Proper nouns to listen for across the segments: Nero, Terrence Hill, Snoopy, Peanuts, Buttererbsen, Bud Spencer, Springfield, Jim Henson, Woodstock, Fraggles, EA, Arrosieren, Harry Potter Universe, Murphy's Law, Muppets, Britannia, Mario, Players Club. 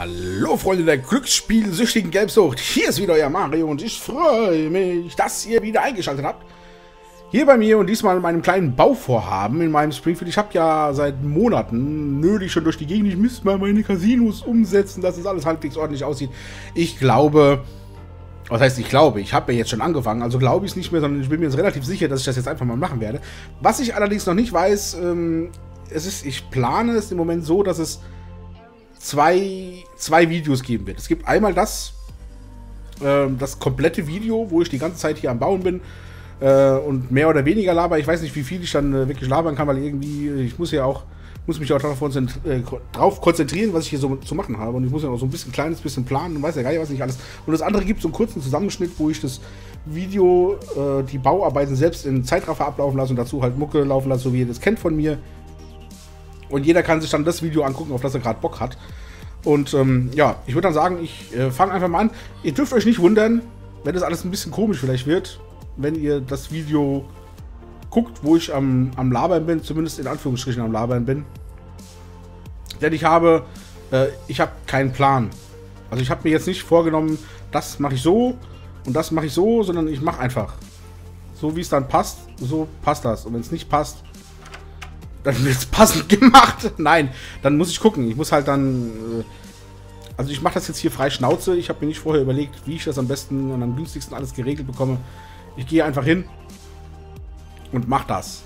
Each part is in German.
Hallo Freunde der glücksspielsüchtigen Gelbsucht, hier ist wieder euer Mario und ich freue mich, dass ihr wieder eingeschaltet habt. Hier bei mir und diesmal in meinem kleinen Bauvorhaben in meinem Springfield. Ich habe ja seit Monaten nötig schon durch die Gegend, ich müsste mal meine Casinos umsetzen, dass es alles halbwegs ordentlich aussieht. Ich glaube, was heißt ich glaube, ich habe ja jetzt schon angefangen, also glaube ich es nicht mehr, sondern ich bin mir jetzt relativ sicher, dass ich das jetzt einfach mal machen werde. Was ich allerdings noch nicht weiß, ich plane es im Moment so, dass es zwei Videos geben wird. Es gibt einmal das komplette Video, wo ich die ganze Zeit hier am Bauen bin und mehr oder weniger laber. Ich weiß nicht, wie viel ich dann wirklich labern kann, weil irgendwie, ich muss mich auch darauf konzentrieren, was ich hier so zu machen habe. Und ich muss ja auch so ein bisschen kleines bisschen planen und weiß ja gar nicht, was nicht alles. Und das andere gibt so einen kurzen Zusammenschnitt, wo ich das Video, die Bauarbeiten selbst in Zeitraffer ablaufen lasse und dazu halt Mucke laufen lasse, so wie ihr das kennt von mir. Und jeder kann sich dann das Video angucken, auf das er gerade Bock hat. Und ja, ich würde dann sagen, ich fange einfach mal an. Ihr dürft euch nicht wundern, wenn das alles ein bisschen komisch vielleicht wird, wenn ihr das Video guckt, wo ich am Labern bin, zumindest in Anführungsstrichen am Labern bin. Denn ich habe keinen Plan. Also ich habe mir jetzt nicht vorgenommen, das mache ich so und das mache ich so, sondern ich mache einfach. So wie es dann passt, so passt das. Und wenn es nicht passt, dann wird es passend gemacht. Nein, dann muss ich gucken. Ich muss halt dann... Also ich mache das jetzt hier frei Schnauze. Ich habe mir nicht vorher überlegt, wie ich das am besten und am günstigsten alles geregelt bekomme. Ich gehe einfach hin und mache das.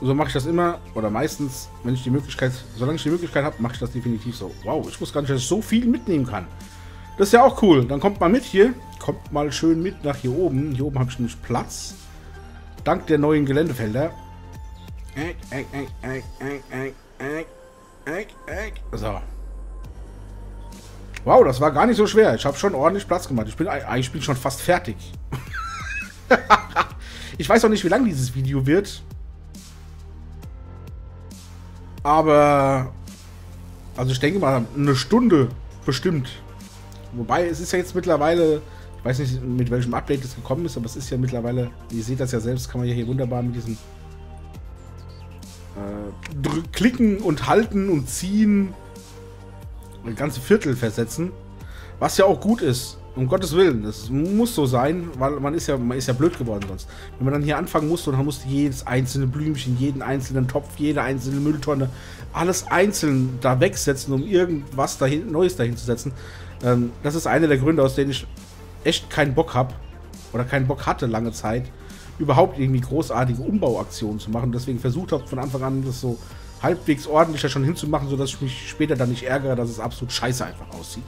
So mache ich das immer. Oder meistens, wenn ich die Möglichkeit... Solange ich die Möglichkeit habe, mache ich das definitiv so. Wow, ich wusste gar nicht, dass ich so viel mitnehmen kann. Das ist ja auch cool. Dann kommt mal mit hier. Kommt mal schön mit nach hier oben. Hier oben habe ich nämlich Platz. Dank der neuen Geländefelder. So. Wow, das war gar nicht so schwer. Ich habe schon ordentlich Platz gemacht. Ich bin schon fast fertig. Ich weiß auch nicht, wie lang dieses Video wird. Aber... Also ich denke mal, eine Stunde bestimmt. Wobei, es ist ja jetzt mittlerweile... Ich weiß nicht, mit welchem Update es gekommen ist, aber es ist ja mittlerweile... Ihr seht das ja selbst, kann man ja hier wunderbar mit diesem... klicken und halten und ziehen und ganze Viertel versetzen, was ja auch gut ist, um Gottes Willen, das muss so sein, weil man ist ja blöd geworden sonst. Wenn man dann hier anfangen musste und dann musste jedes einzelne Blümchen, jeden einzelnen Topf, jede einzelne Mülltonne, alles einzeln da wegsetzen, um irgendwas dahin, Neues dahin zu setzen, das ist einer der Gründe, aus denen ich echt keinen Bock habe oder keinen Bock hatte lange Zeit, überhaupt irgendwie großartige Umbauaktionen zu machen. Deswegen versucht habe von Anfang an, das so halbwegs ordentlicher schon hinzumachen, sodass ich mich später dann nicht ärgere, dass es absolut scheiße einfach aussieht.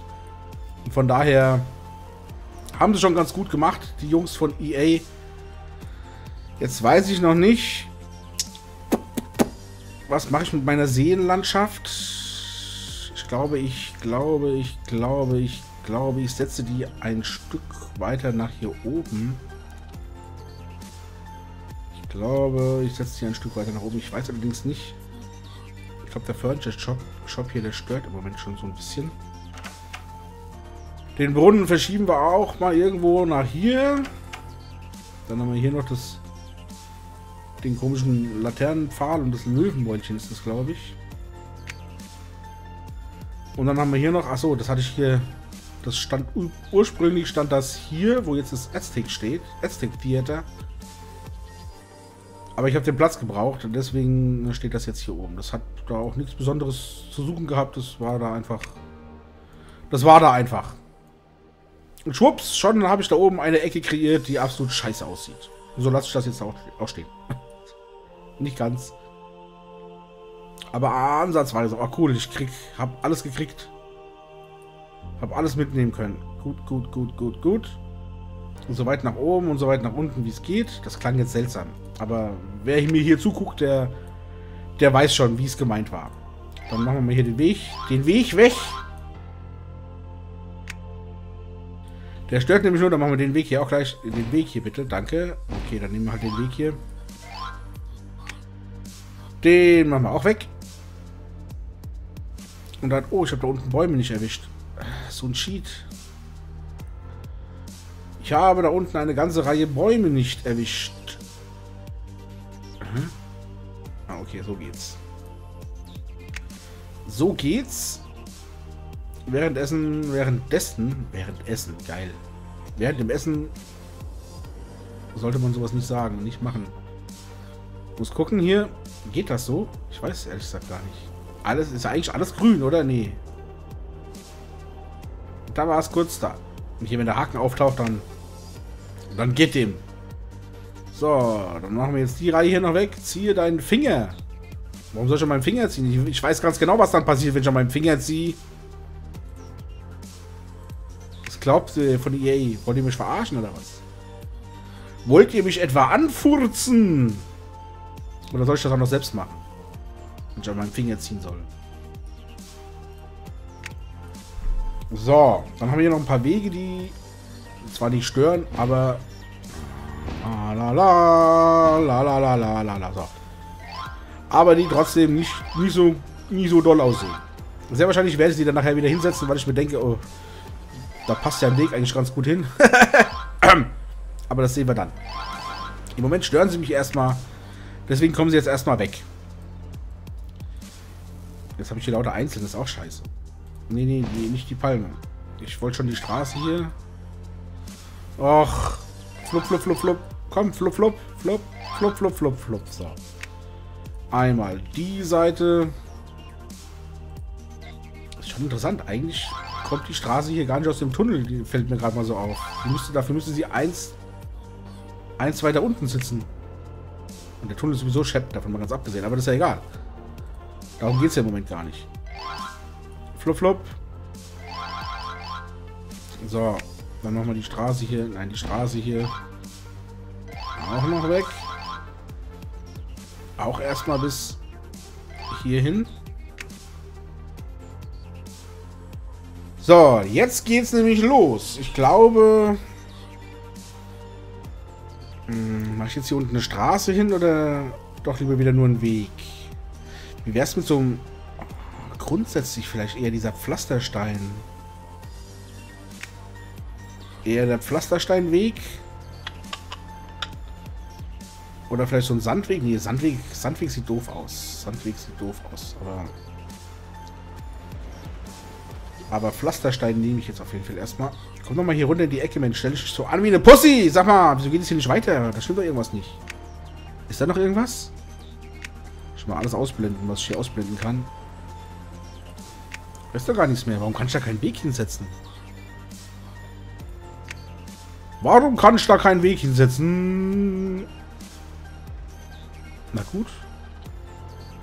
Und von daher haben sie schon ganz gut gemacht, die Jungs von EA. Jetzt weiß ich noch nicht, was mache ich mit meiner Seenlandschaft? Ich glaube, ich setze die ein Stück weiter nach hier oben. Ich glaube, ich setze hier ein Stück weiter nach oben. Ich weiß allerdings nicht. Ich glaube, der Furniture-Shop hier, der stört im Moment schon so ein bisschen. Den Brunnen verschieben wir auch mal irgendwo nach hier. Dann haben wir hier noch den komischen Laternenpfahl und das Löwenbäumchen ist das, glaube ich. Und dann haben wir hier noch, achso, das hatte ich hier, das stand, ursprünglich stand das hier, wo jetzt das Aztec steht, Aztec Theater. Aber ich habe den Platz gebraucht und deswegen steht das jetzt hier oben. Das hat da auch nichts Besonderes zu suchen gehabt. Das war da einfach. Und schwupps, schon habe ich da oben eine Ecke kreiert, die absolut scheiße aussieht. Und so lasse ich das jetzt auch stehen. Nicht ganz. Aber ansatzweise. Ach cool, habe alles gekriegt. Habe alles mitnehmen können. Gut. Und so weit nach oben und so weit nach unten, wie es geht. Das klang jetzt seltsam. Aber wer mir hier zuguckt, der weiß schon, wie es gemeint war. Dann machen wir mal hier den Weg. Den Weg weg! Der stört nämlich nur, dann machen wir den Weg hier auch gleich. Den Weg hier bitte, danke. Okay, dann nehmen wir halt den Weg hier. Den machen wir auch weg. Und dann, oh, ich habe da unten Bäume nicht erwischt. So ein Cheat. Ich habe da unten eine ganze Reihe Bäume nicht erwischt. Hm? Ah, okay, so geht's. Während dem Essen sollte man sowas nicht sagen und nicht machen. Muss gucken hier, geht das so? Ich weiß es ehrlich gesagt gar nicht. Alles ist ja eigentlich alles grün, oder? Nee. Da war es kurz da. Und hier, wenn der Haken auftaucht, dann geht dem. So, dann machen wir jetzt die Reihe hier noch weg. Ziehe deinen Finger. Warum soll ich an meinen Finger ziehen? Ich weiß ganz genau, was dann passiert, wenn ich an meinen Finger ziehe. Was glaubt ihr von EA? Wollt ihr mich verarschen oder was? Wollt ihr mich etwa anfurzen? Oder soll ich das auch noch selbst machen? Wenn ich an meinen Finger ziehen soll. So, dann haben wir hier noch ein paar Wege, die zwar nicht stören, aber... La la la la la la la la. So. Aber die trotzdem nicht so doll aussehen. Sehr wahrscheinlich werde ich die dann nachher wieder hinsetzen, weil ich mir denke, oh, da passt ja ein Weg eigentlich ganz gut hin. Aber das sehen wir dann. Im Moment stören sie mich erstmal. Deswegen kommen sie jetzt erstmal weg. Jetzt habe ich hier lauter Einzelne, ist auch scheiße. Nee, nee, nee, nicht die Palme. Ich wollte schon die Straße hier. Och. Flup, flup, flup, flup. Komm, flup, flup, flup, flup, flup, flup, flup. So. Einmal die Seite. Ist schon interessant. Eigentlich kommt die Straße hier gar nicht aus dem Tunnel. Die fällt mir gerade mal so auf. Dafür müsste sie eins weiter unten sitzen. Und der Tunnel ist sowieso schepp, davon mal ganz abgesehen. Aber das ist ja egal. Darum geht es ja im Moment gar nicht. Flup, flup. So. Dann machen wir die Straße hier. Nein, die Straße hier. Auch noch weg. Auch erstmal bis hierhin. So, jetzt geht's nämlich los. Ich glaube... Mach ich jetzt hier unten eine Straße hin oder doch lieber wieder nur einen Weg? Wie wär's mit so einem... Grundsätzlich vielleicht eher dieser Pflasterstein... Eher der Pflastersteinweg. Oder vielleicht so ein Sandweg. Nee, Sandweg sieht doof aus. Sandweg sieht doof aus. Aber Pflasterstein nehme ich jetzt auf jeden Fall erstmal. Komm doch mal hier runter in die Ecke, Mensch. Stell dich so an wie eine Pussy. Sag mal, wieso geht es hier nicht weiter? Da stimmt doch irgendwas nicht. Ist da noch irgendwas? Ich will mal alles ausblenden, was ich hier ausblenden kann. Da ist doch gar nichts mehr. Warum kann ich da keinen Weg hinsetzen? Warum kann ich da keinen Weg hinsetzen? Na gut.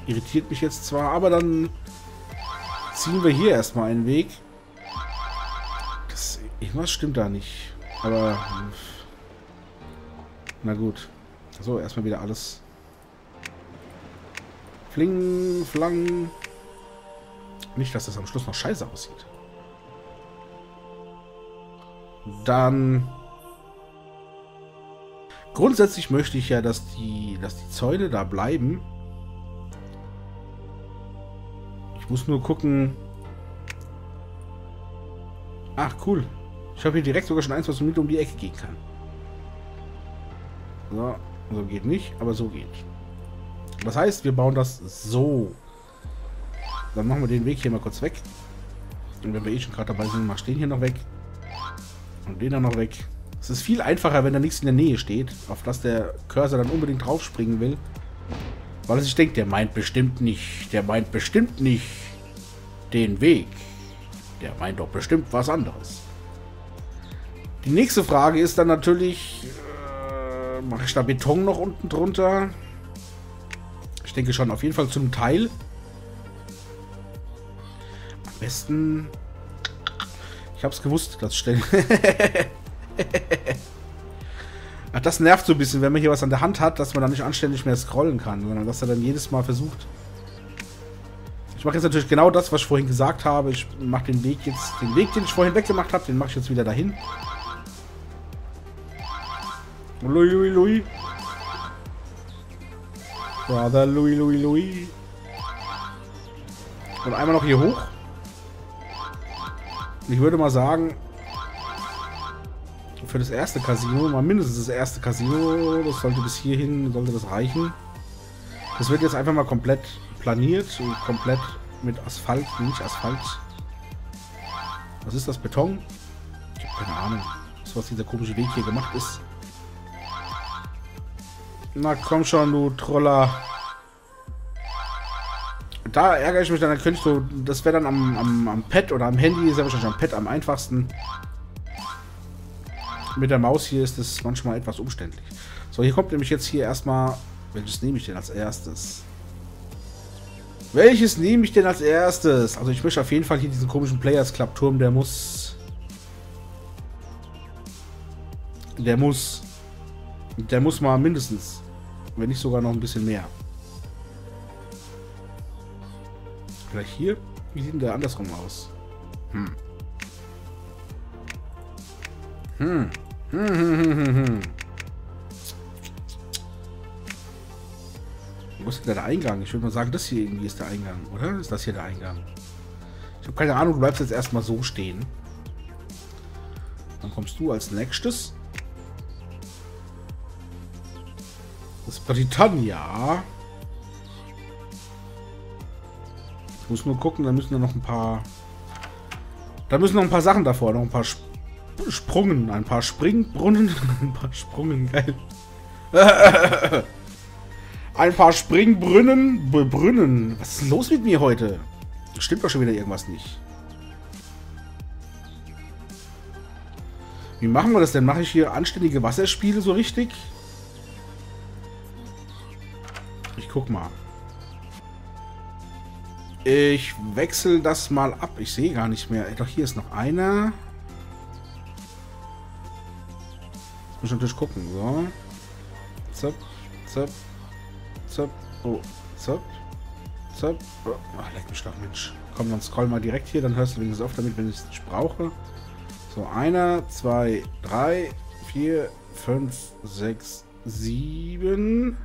Irritiert mich jetzt zwar, aber dann ziehen wir hier erstmal einen Weg. Irgendwas stimmt da nicht. Aber... Na gut. So, erstmal wieder alles. Fling, flang. Nicht, dass das am Schluss noch scheiße aussieht. Dann... Grundsätzlich möchte ich ja, dass die Zäune da bleiben. Ich muss nur gucken. Ach, cool. Ich habe hier direkt sogar schon eins, was mit um die Ecke gehen kann. So, so geht nicht, aber so geht. Das heißt, wir bauen das so. Dann machen wir den Weg hier mal kurz weg. Und wenn wir eh schon gerade dabei sind, mach den hier noch weg. Und den dann noch weg. Es ist viel einfacher, wenn da nichts in der Nähe steht, auf das der Cursor dann unbedingt draufspringen will. Weil er sich denkt, der meint bestimmt nicht den Weg. Der meint doch bestimmt was anderes. Die nächste Frage ist dann natürlich, mache ich da Beton noch unten drunter? Ich denke schon, auf jeden Fall zum Teil. Am besten... Ich hab's gewusst, dass stellen. Ach, das nervt so ein bisschen, wenn man hier was an der Hand hat, dass man dann nicht anständig mehr scrollen kann, sondern dass er dann jedes Mal versucht. Ich mache jetzt natürlich genau das, was ich vorhin gesagt habe. Ich mache den Weg jetzt, den Weg, den ich vorhin weggemacht habe, den mache ich jetzt wieder dahin. Louis, Louis, Louis. Brother Louis, Louis, Louis. Und einmal noch hier hoch. Ich würde mal sagen... Für das erste Casino, mal mindestens das erste Casino, das sollte bis hierhin, sollte das reichen. Das wird jetzt einfach mal komplett planiert und komplett mit Asphalt, nicht Asphalt, Was ist das? Beton? Ich habe keine Ahnung. Das, was dieser komische Weg hier gemacht ist. Na komm schon, du Troller. Da ärgere ich mich dann, dann könnte ich so, das wäre dann am Pad oder am Handy, ist ja wahrscheinlich am Pad am einfachsten. Mit der Maus hier ist es manchmal etwas umständlich. So, hier kommt nämlich jetzt hier erstmal, welches nehme ich denn als erstes? Welches nehme ich denn als erstes? Also ich möchte auf jeden Fall hier diesen komischen Players Club Turm, der muss mal mindestens, wenn nicht sogar noch ein bisschen mehr. Vielleicht hier? Wie sieht denn der andersrum aus? Wo ist denn der Eingang? Ich würde mal sagen, das hier irgendwie ist der Eingang, oder? Ist das hier der Eingang? Ich habe keine Ahnung, du bleibst jetzt erstmal so stehen. Dann kommst du als nächstes. Das ist Britannia. Ich muss nur gucken, da müssen ja noch ein paar... Da müssen noch ein paar Sachen davor, noch ein paar Sprungen, ein paar Springbrunnen, ein paar Sprungen, geil. Ein paar Springbrunnen, Brunnen. Was ist los mit mir heute? Stimmt doch schon wieder irgendwas nicht. Wie machen wir das denn? Mache ich hier anständige Wasserspiele so richtig? Ich guck mal. Ich wechsle das mal ab. Ich sehe gar nicht mehr. Doch, hier ist noch einer. Muss ich natürlich gucken. So. Zap, zap, zap. Oh, zap, zap. Oh. Ach, leck mich doch, Mensch. Komm, dann scroll mal direkt hier. Dann hörst du wenigstens auf damit, wenn ich es nicht brauche. So, einer, zwei, drei, vier, fünf, sechs, sieben...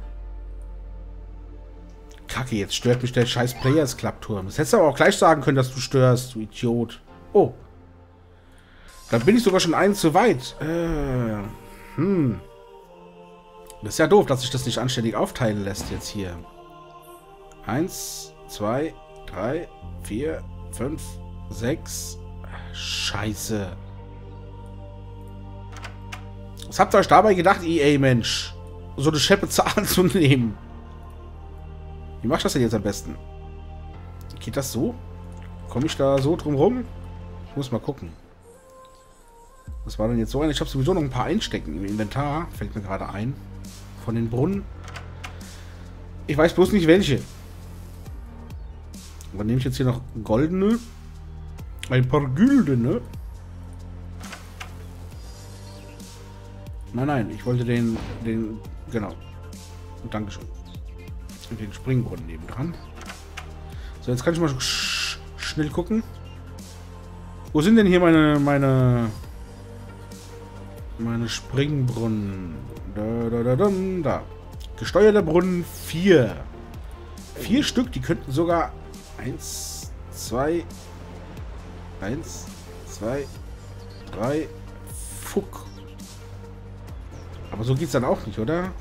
Kacke, jetzt stört mich der scheiß Players Club Turm. Das hättest du aber auch gleich sagen können, dass du störst, du Idiot. Oh. Dann bin ich sogar schon einen zu weit. Das ist ja doof, dass sich das nicht anständig aufteilen lässt jetzt hier. 1, 2, 3, 4, 5, 6. Scheiße. Was habt ihr euch dabei gedacht, EA, Mensch? So eine Schepetze anzunehmen. Wie machst du das denn jetzt am besten? Geht das so? Komme ich da so drum rum? Ich muss mal gucken. Was war denn jetzt so ein? Ich habe sowieso noch ein paar einstecken im Inventar. Fällt mir gerade ein. Von den Brunnen. Ich weiß bloß nicht welche. Und dann nehme ich jetzt hier noch goldene. Ein paar güldene. Nein, nein. Ich wollte den genau. Dankeschön. Und den Springbrunnen neben dran. So, jetzt kann ich mal schnell gucken. Wo sind denn hier meine Springbrunnen? Da. Gesteuerter Brunnen 4. 4 Stück, die könnten sogar 1, 2, 3, fuck. Aber so geht's dann auch nicht, oder?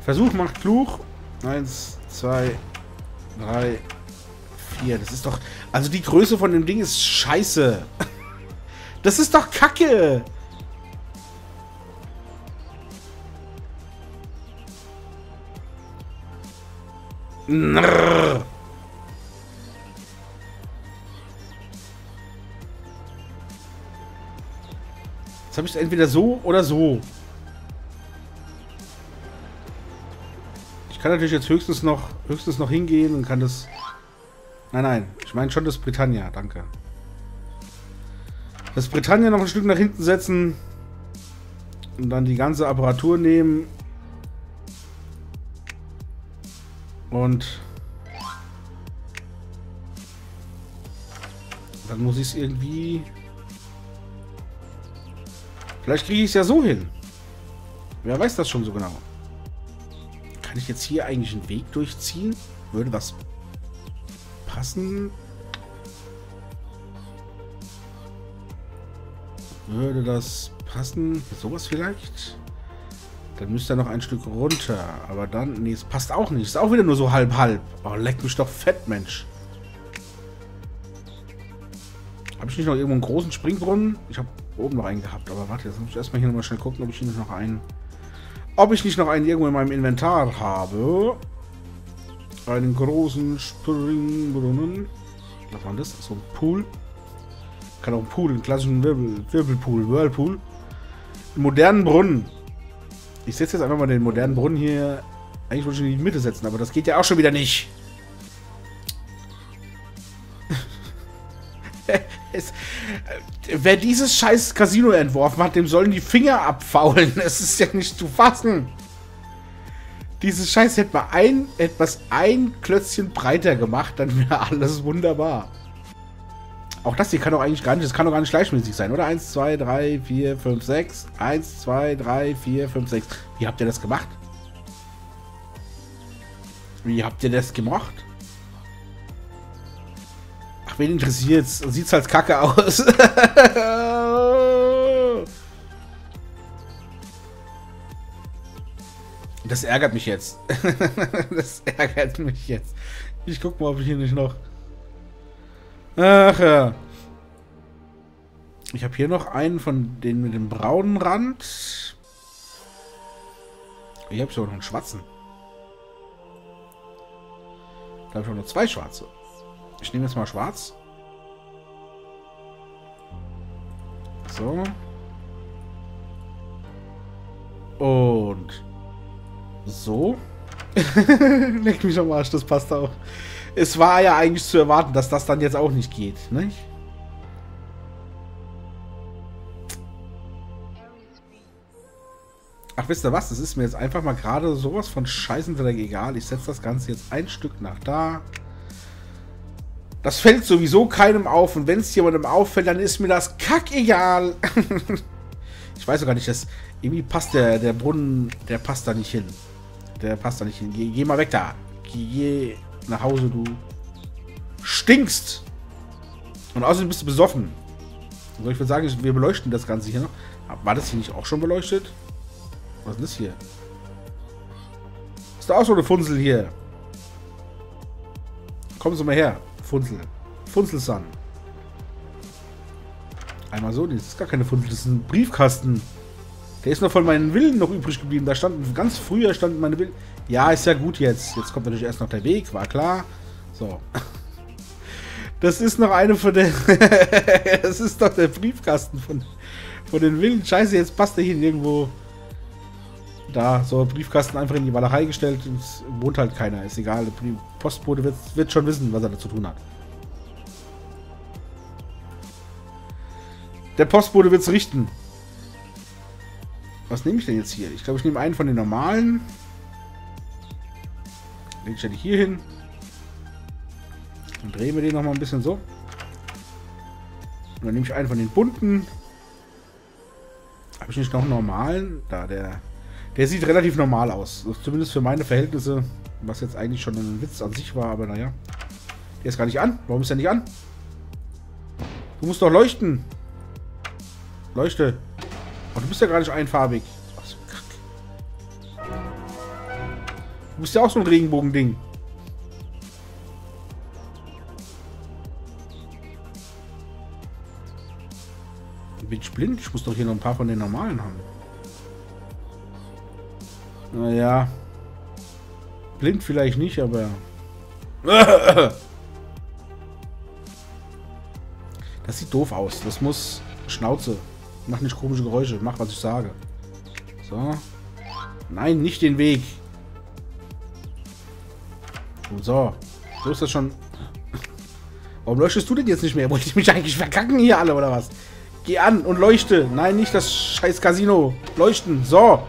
Versuch macht klug. 1, 2, 3, 4. Das ist doch... Also die Größe von dem Ding ist scheiße. Das ist doch Kacke. Nrrr. Jetzt habe ich es entweder so oder so. Ich kann natürlich jetzt höchstens noch hingehen und kann das... Nein, nein. Ich meine schon das Britannia. Danke. Das Britannia noch ein Stück nach hinten setzen. Und dann die ganze Apparatur nehmen. Und... Dann muss ich es irgendwie... Vielleicht kriege ich es ja so hin. Wer weiß das schon so genau? Kann ich jetzt hier eigentlich einen Weg durchziehen? Würde was passen? Würde das passen? Sowas vielleicht? Dann müsste er noch ein Stück runter. Aber dann... Nee, es passt auch nicht. Ist auch wieder nur so halb-halb. Oh, leck mich doch fett, Mensch. Habe ich nicht noch irgendwo einen großen Springbrunnen? Ich habe oben noch einen gehabt, aber warte, jetzt muss ich erstmal hier nochmal schnell gucken, ob ich hier nicht noch einen... Ob ich nicht noch einen irgendwo in meinem Inventar habe. Einen großen Springbrunnen. Was war das? So ein Pool. Kann auch ein Pool, einen klassischen Wirbelpool, Whirlpool. Einen modernen Brunnen. Ich setze jetzt einfach mal den modernen Brunnen hier. Eigentlich wollte ich ihn in die Mitte setzen, aber das geht ja auch schon wieder nicht. Wer dieses scheiß Casino entworfen hat, dem sollen die Finger abfaulen. Es ist ja nicht zu fassen. Dieses Scheiß hätte man etwas Klötzchen breiter gemacht, dann wäre alles wunderbar. Auch das hier kann doch eigentlich gar nicht, das kann doch gar nicht gleichmäßig sein, oder? 1, 2, 3, 4, 5, 6. 1, 2, 3, 4, 5, 6. Wie habt ihr das gemacht? Wie habt ihr das gemacht? Wen interessiert's? Sieht's halt kacke aus. Das ärgert mich jetzt. Das ärgert mich jetzt. Ich guck mal, ob ich hier nicht noch... Ach ja. Ich habe hier noch einen von denen mit dem braunen Rand. Hier habe ich aber noch einen schwarzen. Da habe ich noch zwei schwarze. Ich nehme jetzt mal schwarz. So. Und. So. Leck mich am Arsch, das passt auch. Es war ja eigentlich zu erwarten, dass das dann jetzt auch nicht geht, nicht? Ach, wisst ihr was? Das ist mir jetzt einfach mal gerade sowas von scheißendreck egal. Ich setze das Ganze jetzt ein Stück nach da. Das fällt sowieso keinem auf. Und wenn es jemandem auffällt, dann ist mir das kackegal. Ich weiß sogar nicht, dass... Irgendwie passt der Brunnen... Der passt da nicht hin. Der passt da nicht hin. Geh mal weg da. Geh nach Hause, du... Stinkst! Und außerdem bist du besoffen. Also ich würde sagen, wir beleuchten das Ganze hier noch. War das hier nicht auch schon beleuchtet? Was ist denn das hier? Ist da auch so eine Funzel hier? Kommen Sie mal her. Funzel. Funzelsan. Einmal so, das ist gar keine Funzel, das ist ein Briefkasten. Der ist noch von meinen Villen noch übrig geblieben. Da standen, ganz früher standen meine Villen. Ja, ist ja gut jetzt. Jetzt kommt natürlich erst noch der Weg, war klar. So. Das ist noch eine von den... Das ist doch der Briefkasten von den Villen. Scheiße, jetzt passt der hier irgendwo. Da, so Briefkasten einfach in die Walachei gestellt. Es wohnt halt keiner, ist egal. Der Postbote wird schon wissen, was er da zu tun hat. Der Postbote wird's richten. Was nehme ich denn jetzt hier? Ich glaube, ich nehme einen von den normalen. Den stelle ich hier hin. Dann drehen wir den nochmal ein bisschen so. Und dann nehme ich einen von den bunten. Habe ich nicht noch einen normalen? Da, der sieht relativ normal aus. Zumindest für meine Verhältnisse. Was jetzt eigentlich schon ein Witz an sich war, aber naja. Der ist gar nicht an. Warum ist der nicht an? Du musst doch leuchten. Leuchte. Oh, du bist ja gar nicht einfarbig. Ach so, Kack. Du bist ja auch so ein Regenbogending. Bin ich blind? Ich muss doch hier noch ein paar von den normalen haben. Naja. Blind vielleicht nicht, aber... Das sieht doof aus. Das muss... Schnauze. Mach nicht komische Geräusche. Mach, was ich sage. So. Nein, nicht den Weg. Und so. So ist das schon... Warum leuchtest du denn jetzt nicht mehr? Wollte ich mich eigentlich verkacken hier alle, oder was? Geh an und leuchte. Nein, nicht das scheiß Casino. Leuchten. So.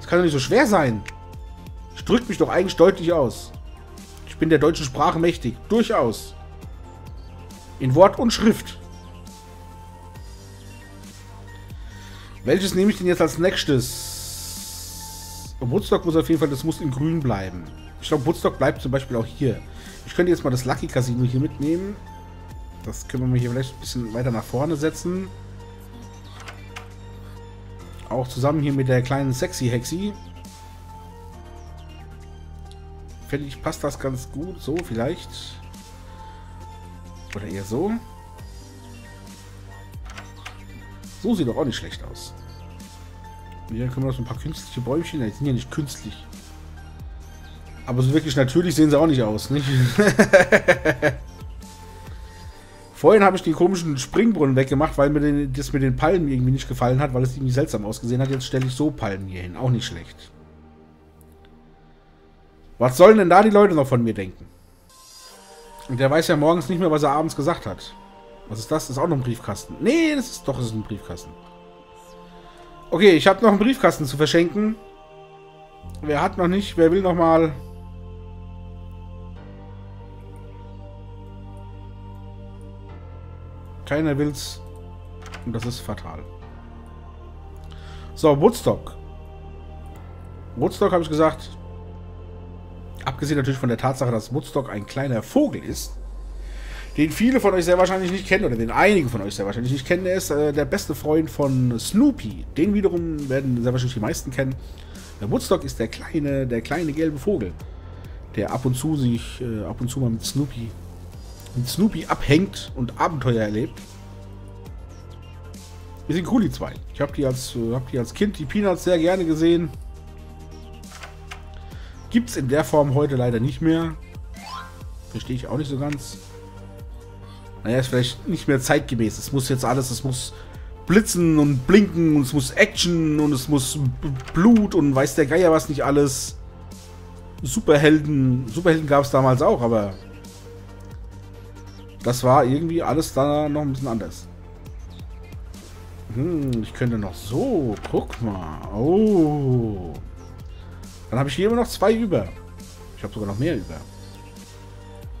Das kann doch nicht so schwer sein. Ich drücke mich doch eigentlich deutlich aus. Ich bin der deutschen Sprache mächtig. Durchaus. In Wort und Schrift. Welches nehme ich denn jetzt als nächstes? Woodstock muss auf jeden Fall, das muss in grün bleiben. Ich glaube, Woodstock bleibt zum Beispiel auch hier. Ich könnte jetzt mal das Lucky Casino hier mitnehmen. Das können wir mal hier vielleicht ein bisschen weiter nach vorne setzen. Auch zusammen hier mit der kleinen Sexy Hexi. Finde ich, passt das ganz gut. So vielleicht. Oder eher so. So sieht doch auch nicht schlecht aus. Hier können wir noch so ein paar künstliche Bäumchen. Die sind ja nicht künstlich. Aber so wirklich natürlich sehen sie auch nicht aus, nicht? Vorhin habe ich den komischen Springbrunnen weggemacht, weil mir das mit den Palmen irgendwie nicht gefallen hat, weil es irgendwie seltsam ausgesehen hat. Jetzt stelle ich so Palmen hier hin. Auch nicht schlecht. Was sollen denn da die Leute noch von mir denken? Und der weiß ja morgens nicht mehr, was er abends gesagt hat. Was ist das? Das ist auch noch ein Briefkasten. Nee, das ist ein Briefkasten. Okay, ich habe noch einen Briefkasten zu verschenken. Wer hat noch nicht? Wer will noch mal? Keiner will's. Und das ist fatal. So, Woodstock. Woodstock habe ich gesagt. Abgesehen natürlich von der Tatsache, dass Woodstock ein kleiner Vogel ist, den viele von euch sehr wahrscheinlich nicht kennen, oder den einige von euch sehr wahrscheinlich nicht kennen. Er ist der beste Freund von Snoopy. Den wiederum werden sehr wahrscheinlich die meisten kennen. Der Woodstock ist der kleine gelbe Vogel, der ab und zu mal mit Snoopy abhängt und Abenteuer erlebt. Wir sind cool, die zwei. Ich habe die als Kind, die Peanuts, sehr gerne gesehen. Gibt es in der Form heute leider nicht mehr. Verstehe ich auch nicht so ganz. Naja, ist vielleicht nicht mehr zeitgemäß. Es muss jetzt alles, es muss blitzen und blinken und es muss Action und es muss Blut und weiß der Geier was nicht alles. Superhelden gab es damals auch, aber das war irgendwie alles da noch ein bisschen anders. Ich könnte noch so, guck mal. Oh. Dann habe ich hier immer noch zwei über. Ich habe sogar noch mehr über.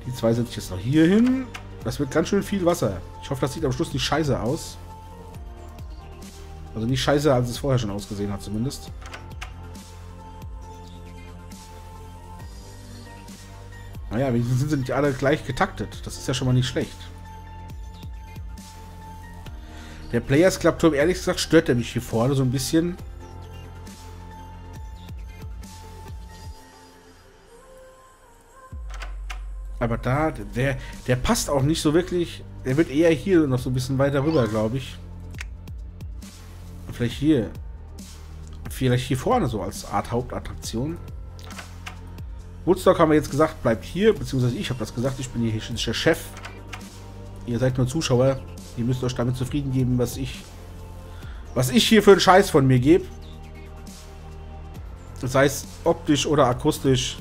Die zwei setze ich jetzt noch hier hin. Das wird ganz schön viel Wasser. Ich hoffe, das sieht am Schluss nicht scheiße aus. Also nicht scheiße, als es vorher schon ausgesehen hat zumindest. Naja, wenigstens sind sie nicht alle gleich getaktet. Das ist ja schon mal nicht schlecht. Der Players Club-Turm, ehrlich gesagt, stört er mich hier vorne so ein bisschen. Aber da, der passt auch nicht so wirklich. Der wird eher hier noch so ein bisschen weiter rüber, glaube ich. Vielleicht hier. Vielleicht hier vorne so als Art Hauptattraktion. Woodstock haben wir jetzt gesagt, bleibt hier. Beziehungsweise ich habe das gesagt, ich bin hier der Chef. Ihr seid nur Zuschauer. Ihr müsst euch damit zufrieden geben, was ich hier für einen Scheiß von mir gebe. Das heißt, optisch oder akustisch.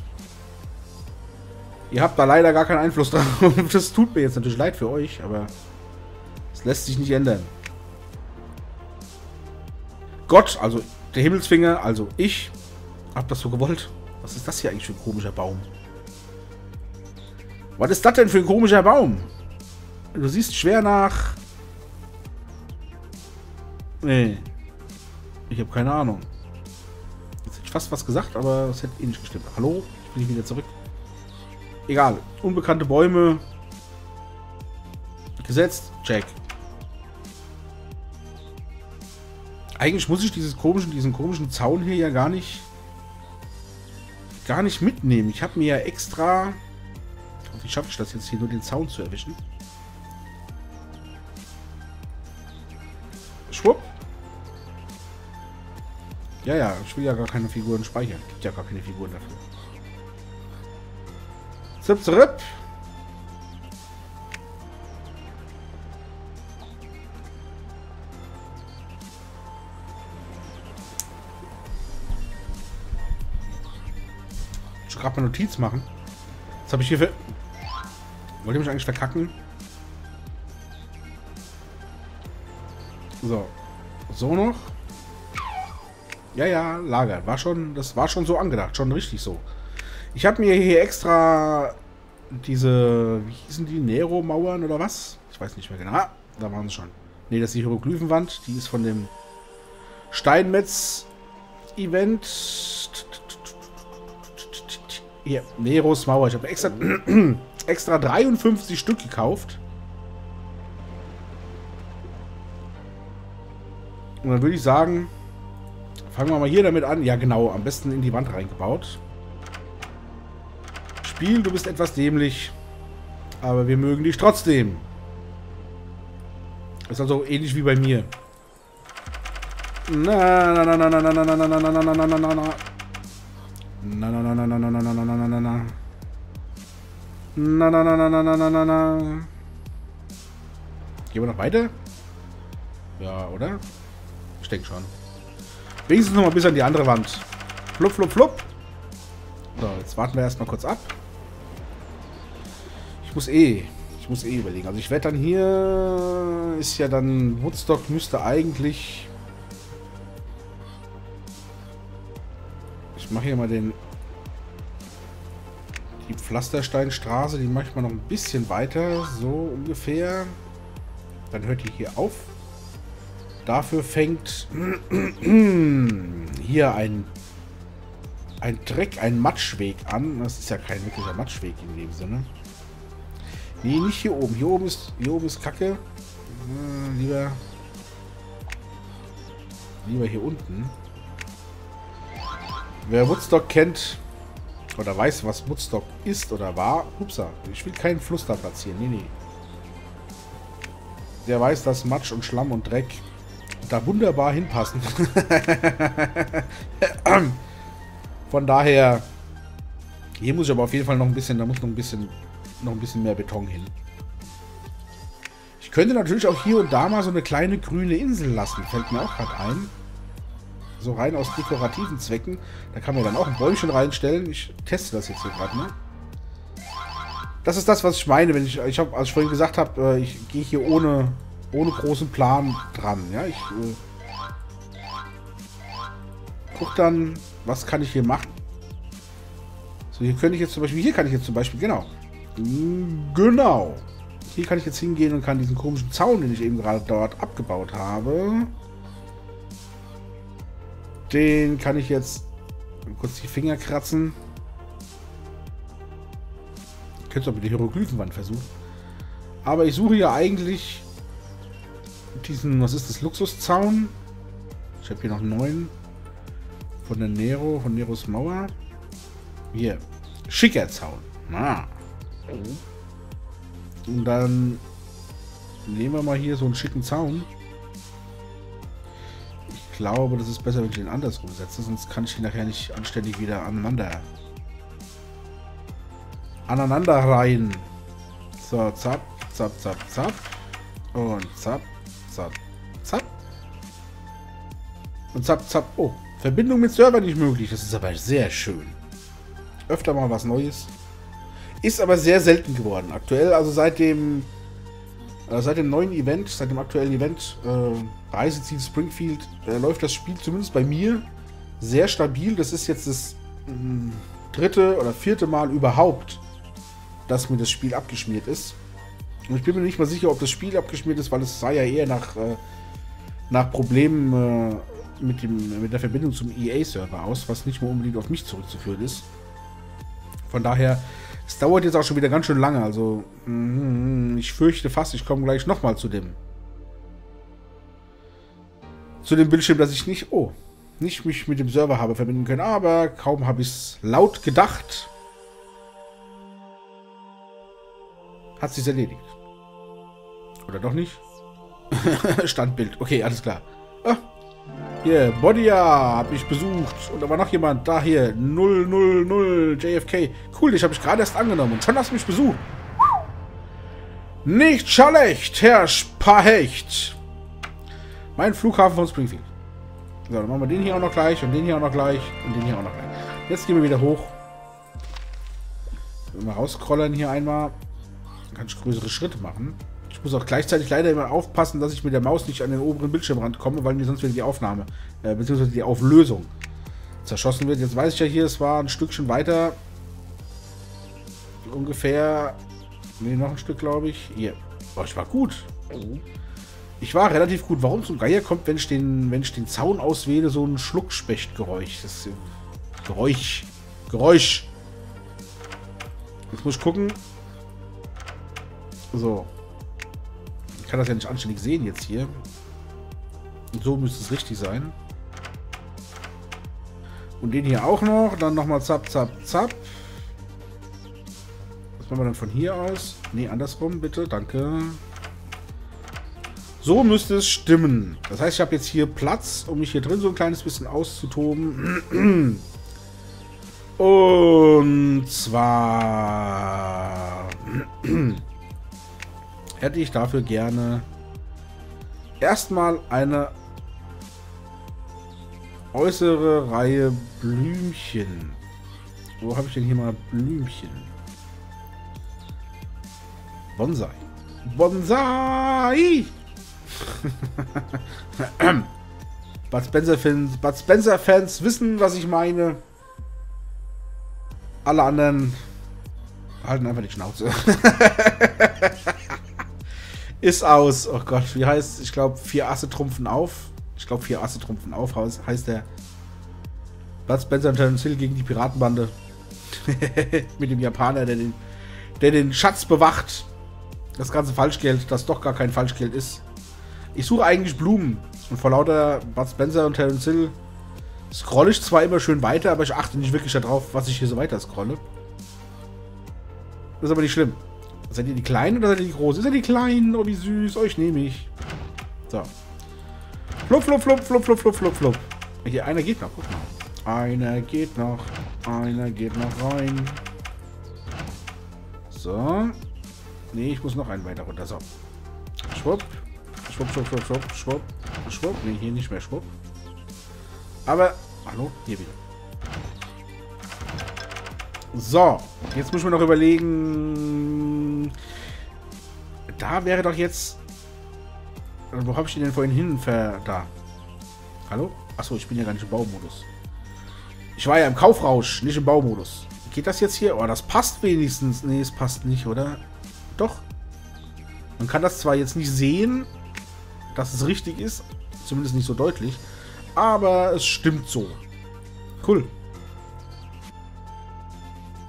Ihr habt da leider gar keinen Einfluss drauf. Das tut mir jetzt natürlich leid für euch, aber es lässt sich nicht ändern. Gott, also der Himmelsfinger, also ich, hab das so gewollt. Was ist das hier eigentlich für ein komischer Baum? Was ist das denn für ein komischer Baum? Du siehst schwer nach... Nee. Ich habe keine Ahnung. Jetzt hätte ich fast was gesagt, aber es hätte eh nicht gestimmt. Hallo? Ich bin wieder zurück. Egal. Unbekannte Bäume. Gesetzt. Check. Eigentlich muss ich diesen komischen Zaun hier ja gar nicht mitnehmen. Ich habe mir ja extra... Wie schaffe ich das jetzt hier, nur den Zaun zu erwischen? Schwupp. Ja, ich will ja gar keine Figuren speichern. Gibt ja gar keine Figuren dafür. Zip, zip. Ich will gerade mal Notiz machen. Jetzt habe ich hier für... Wollt ihr mich eigentlich verkacken? So. So noch. Ja, Lager. Das war schon so angedacht. Schon richtig so. Ich habe mir hier extra diese, wie hießen die, Nero-Mauern oder was? Ich weiß nicht mehr genau. Ah, da waren sie schon. Ne, das ist die Hieroglyphenwand. Die ist von dem Steinmetz-Event. Hier, Neros Mauer. Ich habe extra 53 Stück gekauft. Und dann würde ich sagen, fangen wir mal hier damit an. Ja genau, am besten in die Wand reingebaut. Spiel, du bist etwas dämlich, aber wir mögen dich trotzdem. Ist also ähnlich wie bei mir. Na. Gehen wir noch weiter? Ja, oder? Ich denke schon. Wenigstens noch mal bis an die andere Wand. Flup, flup, flup. So, jetzt warten wir erstmal kurz ab. Ich muss eh überlegen. Also ich werde dann hier... Ist ja dann... Woodstock müsste eigentlich... Ich mache hier mal den... Die Pflastersteinstraße, die mache ich mal noch ein bisschen weiter. So ungefähr. Dann hört die hier auf. Dafür fängt hier ein Matschweg an. Das ist ja kein wirklicher Matschweg in dem Sinne. Nee, nicht hier oben. Hier oben ist Kacke. Lieber hier unten. Wer Woodstock kennt oder weiß, was Woodstock ist oder war. Upsa, ich will keinen Fluss da platzieren. Nee. Der weiß, dass Matsch und Schlamm und Dreck da wunderbar hinpassen. Von daher, hier muss ich aber auf jeden Fall noch ein bisschen, da muss noch ein bisschen mehr Beton hin. Ich könnte natürlich auch hier und da mal so eine kleine grüne Insel lassen, fällt mir auch gerade ein. So rein aus dekorativen Zwecken. Da kann man dann auch ein Bäumchen reinstellen. Ich teste das jetzt hier gerade, ne? Das ist das, was ich meine, wenn als ich vorhin gesagt habe, ich gehe hier ohne großen Plan dran, ja? Ich guck dann, was kann ich hier machen? So, hier könnte ich jetzt zum Beispiel, genau. Hier kann ich jetzt hingehen und kann diesen komischen Zaun, den ich eben gerade dort abgebaut habe, den kann ich jetzt kurz die Finger kratzen. Ich könnte es auch mit der Hieroglyphenwand versuchen. Aber ich suche ja eigentlich diesen, was ist das, Luxuszaun. Ich habe hier noch 9 von der Nero, von Neros Mauer. Hier, schicker Zaun. Ah. Und dann nehmen wir mal hier so einen schicken Zaun. Ich glaube, das ist besser, wenn ich den andersrum setze, sonst kann ich ihn nachher nicht anständig wieder aneinander rein. So, zap, zap, zap, zap. Und zap, zap, zap. Und zap, zap. Oh, Verbindung mit Server nicht möglich. Das ist aber sehr schön. Öfter mal was Neues. Ist aber sehr selten geworden. Aktuell, also seit dem aktuellen Event, Reiseziel Springfield, läuft das Spiel zumindest bei mir sehr stabil. Das ist jetzt das dritte oder vierte Mal überhaupt, dass mir das Spiel abgeschmiert ist. Und ich bin mir nicht mal sicher, ob das Spiel abgeschmiert ist, weil es sah ja eher nach Problemen mit der Verbindung zum EA-Server aus, was nicht mal unbedingt auf mich zurückzuführen ist. Von daher, es dauert jetzt auch schon wieder ganz schön lange, also ich fürchte fast, ich komme gleich nochmal zu dem Bildschirm, dass ich mich mit dem Server habe verbinden können, aber kaum habe ich es laut gedacht, hat sich's erledigt. Oder doch nicht? Standbild, okay, alles klar. Ah. Hier, Bodia habe ich besucht. Und da war noch jemand. Da hier, 000 JFK. Cool, ich habe mich gerade erst angenommen. Und schon hast du mich besucht. Nicht schlecht, Herr Spahecht. Mein Flughafen von Springfield. So, dann machen wir den hier auch noch gleich. Und den hier auch noch gleich. Und den hier auch noch gleich. Jetzt gehen wir wieder hoch. Mal rausscrollen hier einmal. Dann kann ich größere Schritte machen. Ich muss auch gleichzeitig leider immer aufpassen, dass ich mit der Maus nicht an den oberen Bildschirmrand komme, weil mir sonst wieder die Aufnahme, bzw. die Auflösung zerschossen wird. Jetzt weiß ich ja hier, es war ein Stückchen weiter. Ungefähr, nee, noch ein Stück, glaube ich. Hier. Oh, ich war gut. Ich war relativ gut. Warum zum Geier kommt, wenn ich den Zaun auswähle, so ein Schluckspechtgeräusch? Das ist Geräusch. Jetzt muss ich gucken. So. Ich kann das ja nicht anständig sehen jetzt hier. Und so müsste es richtig sein. Und den hier auch noch. Dann nochmal zap, zap, zap. Was machen wir dann von hier aus? Ne, andersrum bitte. Danke. So müsste es stimmen. Das heißt, ich habe jetzt hier Platz, um mich hier drin so ein kleines bisschen auszutoben. Und zwar hätte ich dafür gerne erstmal eine äußere Reihe Blümchen. Wo habe ich denn hier mal Blümchen? Bonsai. Bonsai! Bud Spencer Fans wissen, was ich meine. Alle anderen halten einfach die Schnauze. Ist aus. Oh Gott, wie heißt? Ich glaube, 4 Asse trumpfen auf. Ich glaube, 4 Asse trumpfen auf heißt der. Bud Spencer und Terrence Hill gegen die Piratenbande. Mit dem Japaner, der den Schatz bewacht. Das ganze Falschgeld, das doch gar kein Falschgeld ist. Ich suche eigentlich Blumen. Und vor lauter Bud Spencer und Terrence Hill scrolle ich zwar immer schön weiter, aber ich achte nicht wirklich darauf, was ich hier so weiter scrolle. Das ist aber nicht schlimm. Seid ihr die Kleinen oder seid ihr die Großen? Ist ja die Kleinen, oh wie süß, euch nehme ich. So. Flup, flup, flup, flup, flup, flup, flup, flup. Hier, einer geht noch, guck mal. Einer geht noch rein. So. Nee, ich muss noch einen weiter runter, so. Schwupp. Schwupp, schwupp, schwupp, schwupp, schwupp, schwupp. Nee, hier nicht mehr schwupp. Aber, hallo, hier wieder. So, jetzt müssen wir noch überlegen. Da wäre doch jetzt... Wo habe ich den denn vorhin hin? Da. Hallo? Achso, ich bin ja gar nicht im Baumodus. Ich war ja im Kaufrausch, nicht im Baumodus. Geht das jetzt hier? Oh, das passt wenigstens. Nee, es passt nicht, oder? Doch. Man kann das zwar jetzt nicht sehen, dass es richtig ist. Zumindest nicht so deutlich. Aber es stimmt so. Cool.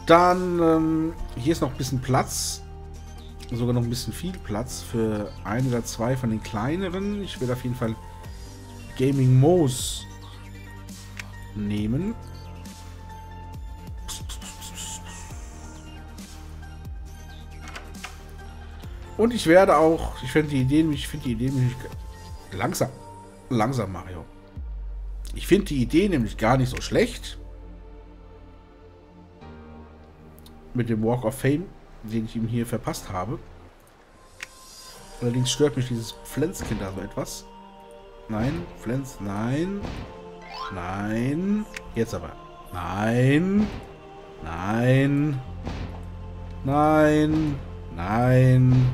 Dann, hier ist noch ein bisschen Platz. Sogar noch ein bisschen viel Platz für ein oder zwei von den kleineren. Ich will auf jeden Fall Gaming Moos nehmen. Und ich werde auch, ich finde die Idee nämlich langsam Mario. Ich finde die Idee nämlich gar nicht so schlecht. Mit dem Walk of Fame, den ich ihm hier verpasst habe. Allerdings stört mich dieses Pflänzchen da so etwas. Nein, Pflänz, nein. Nein. Jetzt aber. Nein. Nein. Nein. Nein.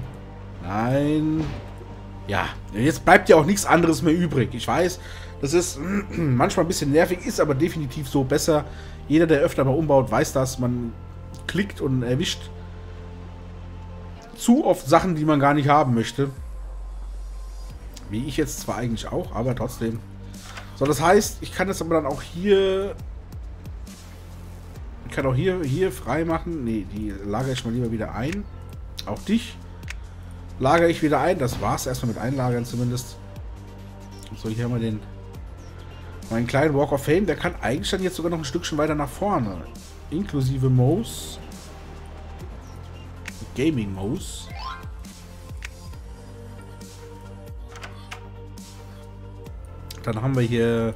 Nein. Ja, jetzt bleibt ja auch nichts anderes mehr übrig. Ich weiß, das ist manchmal ein bisschen nervig, ist aber definitiv so besser. Jeder, der öfter mal umbaut, weiß das. Man klickt und erwischt zu oft Sachen, die man gar nicht haben möchte. Wie ich jetzt zwar eigentlich auch, aber trotzdem. So, das heißt, ich kann das aber dann auch hier... Ich kann auch hier frei machen. Ne, die lagere ich mal lieber wieder ein. Auch dich lagere ich wieder ein. Das war's erstmal mit Einlagern zumindest. So, hier haben wir den... Meinen kleinen Walk of Fame. Der kann eigentlich dann jetzt sogar noch ein Stückchen weiter nach vorne. Inklusive Mouse. Gaming Mouse. Dann haben wir hier...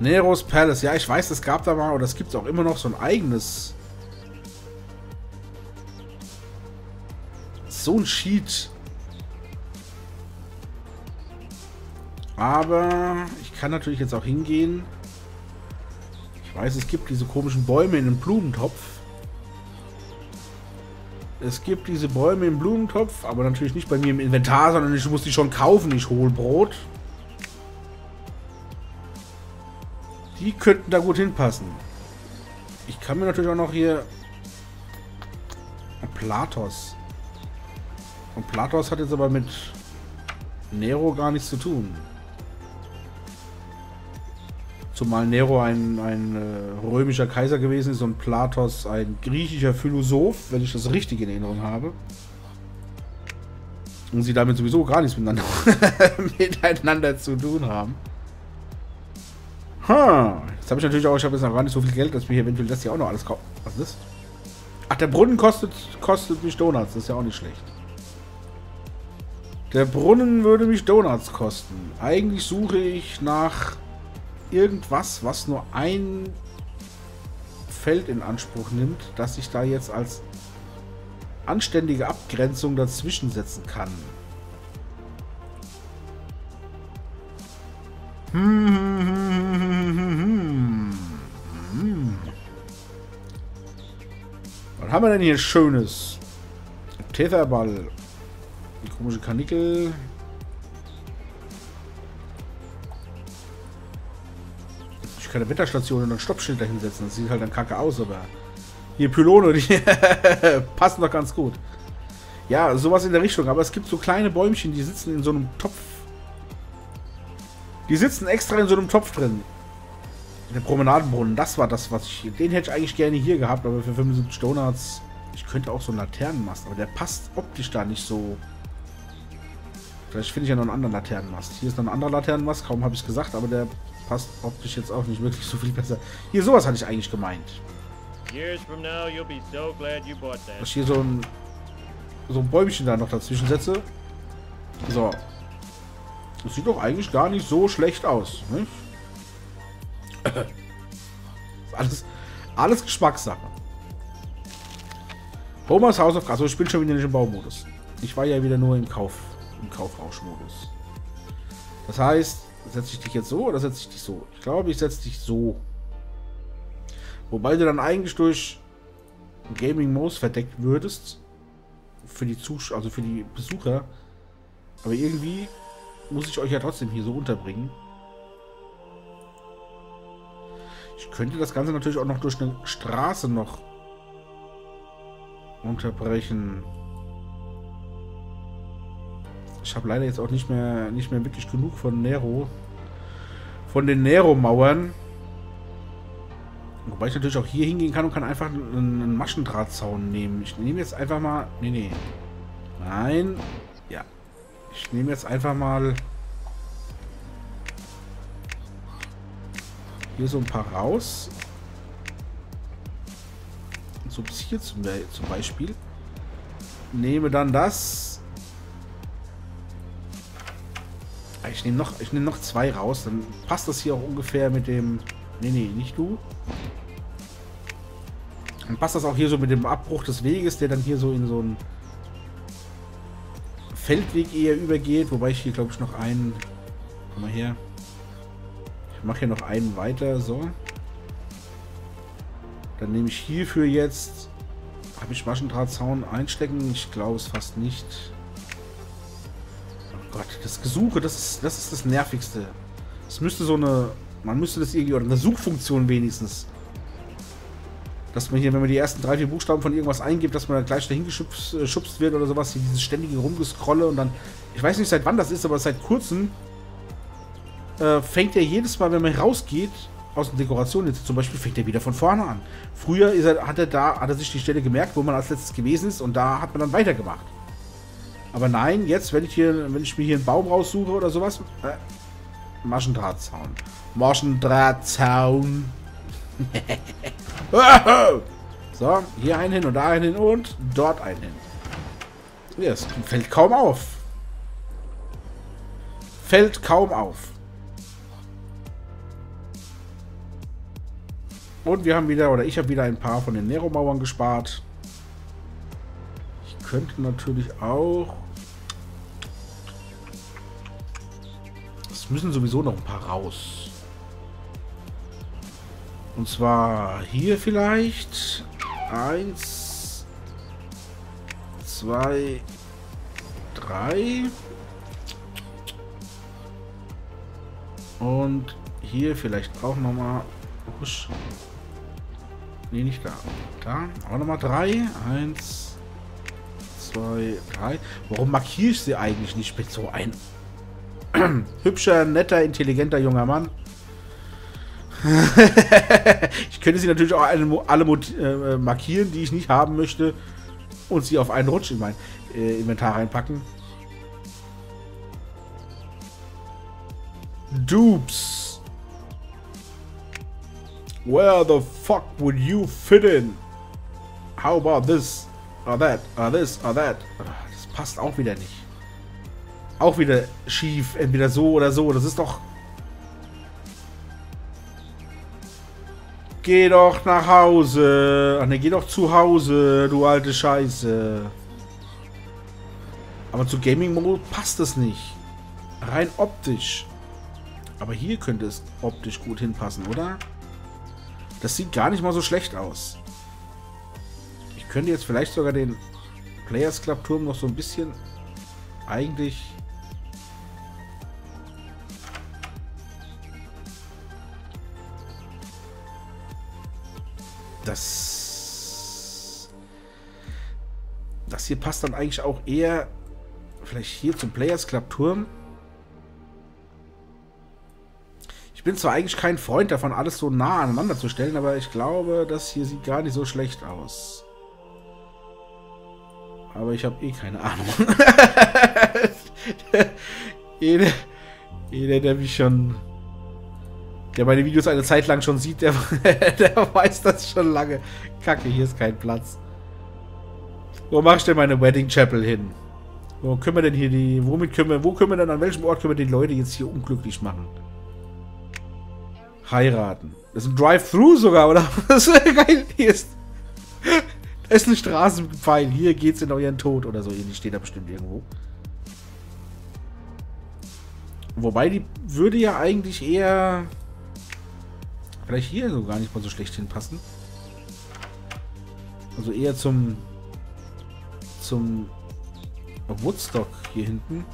Neros Palace. Ja, ich weiß, es gab da mal, oder es gibt auch immer noch so ein eigenes... So ein Sheet. Aber ich kann natürlich jetzt auch hingehen. Ich weiß, es gibt diese komischen Bäume in einem Blumentopf. Es gibt diese Bäume im Blumentopf, aber natürlich nicht bei mir im Inventar, sondern ich muss die schon kaufen. Ich hole Brot. Die könnten da gut hinpassen. Ich kann mir natürlich auch noch hier... Platos. Und Platos hat jetzt aber mit Nero gar nichts zu tun. Zumal Nero ein römischer Kaiser gewesen ist und Platos ein griechischer Philosoph, wenn ich das richtig in Erinnerung habe. Und sie damit sowieso gar nichts miteinander zu tun haben. Jetzt habe ich natürlich auch, ich habe jetzt noch gar nicht so viel Geld, dass wir hier eventuell das hier auch noch alles kaufen. Was ist das? Ach, der Brunnen kostet mich Donuts. Das ist ja auch nicht schlecht. Der Brunnen würde mich Donuts kosten. Eigentlich suche ich nach irgendwas, was nur ein Feld in Anspruch nimmt, dass ich da jetzt als anständige Abgrenzung dazwischen setzen kann. Was haben wir denn hier Schönes? Tetherball. Die komische Kanickel. Ich kann eine Wetterstation und ein Stoppschild dahinsetzen. Das sieht halt dann kacke aus, aber hier Pylone, die passen doch ganz gut. Ja, sowas in der Richtung. Aber es gibt so kleine Bäumchen, die sitzen in so einem Topf. Die sitzen extra in so einem Topf drin. Der Promenadenbrunnen, das war das, was ich... Den hätte ich eigentlich gerne hier gehabt, aber für 75 Donuts... Ich könnte auch so einen Laternenmast, aber der passt optisch da nicht so. Vielleicht finde ich ja noch einen anderen Laternenmast. Hier ist noch ein anderer Laternenmast, kaum habe ich es gesagt, aber der passt optisch jetzt auch nicht wirklich so viel besser. Hier, sowas hatte ich eigentlich gemeint. Dass ich hier so ein Bäumchen da noch dazwischen setze. So. Das sieht doch eigentlich gar nicht so schlecht aus, nicht? Alles Geschmackssache. Homer's House of Cards. Also ich spiele schon wieder nicht im Baumodus. Ich war ja wieder nur im Kaufrauschmodus. Das heißt, setze ich dich jetzt so oder setze ich dich so? Ich glaube, ich setze dich so. Wobei du dann eigentlich durch Gaming Mouse verdeckt würdest. Für die für die Besucher. Aber irgendwie muss ich euch ja trotzdem hier so unterbringen. Ich könnte das Ganze natürlich auch noch durch eine Straße noch unterbrechen. Ich habe leider jetzt auch nicht mehr wirklich genug von Nero. Von den Nero-Mauern. Wobei ich natürlich auch hier hingehen kann und kann einfach einen Maschendrahtzaun nehmen. Ich nehme jetzt einfach mal... Nee. Nein. Ja. Ich nehme jetzt einfach mal... Hier so ein paar raus. So bis hier zum Beispiel. Nehme dann das. Ich nehme noch zwei raus. Dann passt das hier auch ungefähr mit dem... Nee, nicht du. Dann passt das auch hier so mit dem Abbruch des Weges, der dann hier so in so einen Feldweg eher übergeht. Wobei ich hier, glaube ich, noch einen... Komm mal her. Ich mache hier noch einen weiter, so. Dann nehme ich hierfür jetzt... Habe ich Maschendrahtzaun einstecken? Ich glaube es fast nicht. Oh Gott, das Gesuche, das ist das Nervigste. Es müsste so eine... Man müsste das irgendwie... Oder eine Suchfunktion wenigstens. Dass man hier, wenn man die ersten 3, 4 Buchstaben von irgendwas eingibt, dass man dann gleich dahin geschubst wird oder sowas. Hier dieses ständige Rumgescrolle und dann... Ich weiß nicht, seit wann das ist, aber seit kurzem... fängt er jedes Mal, wenn man rausgeht, aus den Dekorationen jetzt zum Beispiel, fängt er wieder von vorne an. Früher hat er sich die Stelle gemerkt, wo man als letztes gewesen ist und da hat man dann weitergemacht. Aber nein, jetzt, wenn ich mir hier einen Baum raussuche oder sowas, Maschendrahtzaun. Maschendrahtzaun. So, hier einen hin und da einen hin und dort einen hin. Ja, es fällt kaum auf. Fällt kaum auf. Und wir haben wieder, oder ich habe wieder ein paar von den Nero-Mauern gespart. Ich könnte natürlich auch... Es müssen sowieso noch ein paar raus. Und zwar hier vielleicht. 1, 2, 3. Und hier vielleicht auch nochmal... Husch. Nee, nicht da. Da. Auch nochmal 3. 1, 2, 3. Warum markiere ich sie eigentlich nicht mit so ein hübscher, netter, intelligenter junger Mann? Ich könnte sie natürlich auch alle markieren, die ich nicht haben möchte und sie auf einen Rutsch in mein Inventar reinpacken. Dupes. Where the fuck would you fit in? How about this? Or that? Or this? Or that? Das passt auch wieder nicht. Auch wieder schief. Entweder so oder so. Das ist doch... Geh doch nach Hause. Ach ne, geh doch zu Hause, du alte Scheiße. Aber zu Gaming-Mode passt das nicht. Rein optisch. Aber hier könnte es optisch gut hinpassen, oder? Das sieht gar nicht mal so schlecht aus. Ich könnte jetzt vielleicht sogar den Players Club Turm noch so ein bisschen eigentlich... Das hier passt dann eigentlich auch eher vielleicht hier zum Players Club Turm. Ich bin zwar eigentlich kein Freund davon, alles so nah aneinander zu stellen, aber ich glaube, das hier sieht gar nicht so schlecht aus. Aber ich habe eh keine Ahnung. jeder, der mich schon... Der meine Videos eine Zeit lang schon sieht, der weiß das schon lange. Kacke, hier ist kein Platz. Wo mache ich denn meine Wedding Chapel hin? Wo können wir denn hier die... Wo können wir denn, an welchem Ort können wir die Leute jetzt hier unglücklich machen? Heiraten. Das ist ein Drive-Thru sogar, oder? Das ist geil. Hier ist... Da ist ein Straßenpfeil. Hier geht's in euren Tod oder so. Die steht da bestimmt irgendwo. Wobei, die würde ja eigentlich eher... Vielleicht hier so gar nicht mal so schlecht hinpassen. Also eher zum Woodstock hier hinten.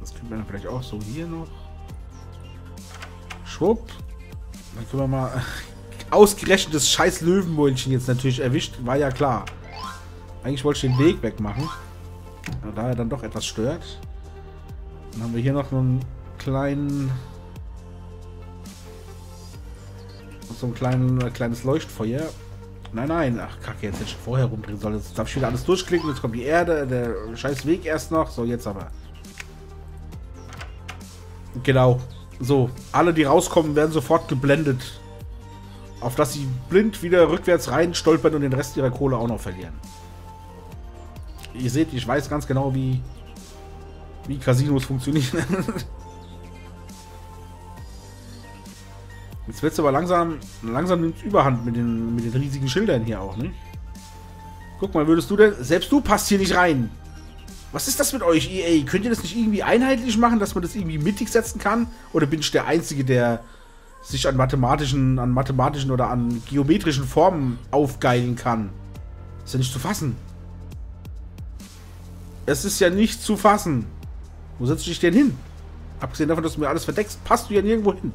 Das könnte man dann vielleicht auch so hier noch. Schwupp. Dann können wir mal... Ausgerechnet das scheiß Löwenmäulchen jetzt natürlich erwischt. War ja klar. Eigentlich wollte ich den Weg wegmachen. Aber da er dann doch etwas stört. Dann haben wir hier noch ein kleines Leuchtfeuer. Nein, nein. Ach, kacke, jetzt hätte ich schon vorher rumdrehen sollen. Jetzt darf ich wieder alles durchklicken. Jetzt kommt die Erde, der scheiß Weg erst noch. So, jetzt aber. Genau. So, alle, die rauskommen, werden sofort geblendet. Auf dass sie blind wieder rückwärts rein stolpern und den Rest ihrer Kohle auch noch verlieren. Ihr seht, ich weiß ganz genau, wie Casinos funktionieren. Jetzt wird es aber langsam nimmt es Überhand mit den riesigen Schildern hier auch, ne? Guck mal, würdest du denn... Selbst du passt hier nicht rein. Was ist das mit euch, EA? Könnt ihr das nicht irgendwie einheitlich machen, dass man das irgendwie mittig setzen kann? Oder bin ich der Einzige, der sich an mathematischen oder an geometrischen Formen aufgeilen kann? Ist ja nicht zu fassen. Es ist ja nicht zu fassen. Wo setzt du dich denn hin? Abgesehen davon, dass du mir alles verdeckst, passt du ja nirgendwo hin.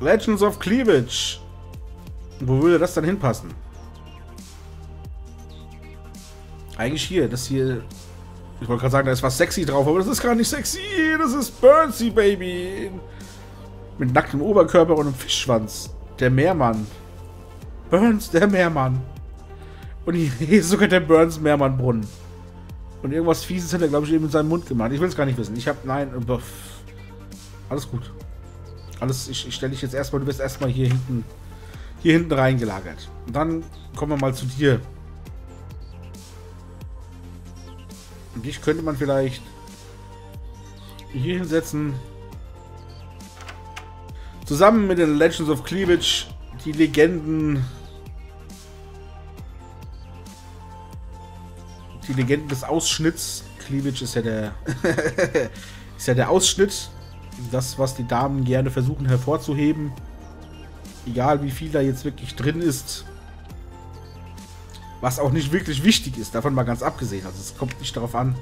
Legends of Cleavage. Wo würde das dann hinpassen? Eigentlich hier, das hier... Ich wollte gerade sagen, da ist was sexy drauf, aber das ist gar nicht sexy. Das ist Birdsy, Baby. Mit nacktem Oberkörper und einem Fischschwanz. Der Meermann. Burns, der Meermann. Und hier ist sogar der Burns-Meermann-Brunnen. Und irgendwas Fieses hat er, glaube ich, eben in seinem Mund gemacht. Ich will es gar nicht wissen. Ich habe... Nein. Alles gut. Alles... Ich stelle dich jetzt erstmal... Du wirst erstmal hier hinten reingelagert. Und dann kommen wir mal zu dir. Und dich könnte man vielleicht hier hinsetzen. Zusammen mit den Legends of Cleavage, die Legenden. Die Legenden des Ausschnitts. Cleavage ist ja der ist ja der Ausschnitt. Das, was die Damen gerne versuchen hervorzuheben. Egal wie viel da jetzt wirklich drin ist. Was auch nicht wirklich wichtig ist, davon mal ganz abgesehen. Also es kommt nicht darauf an,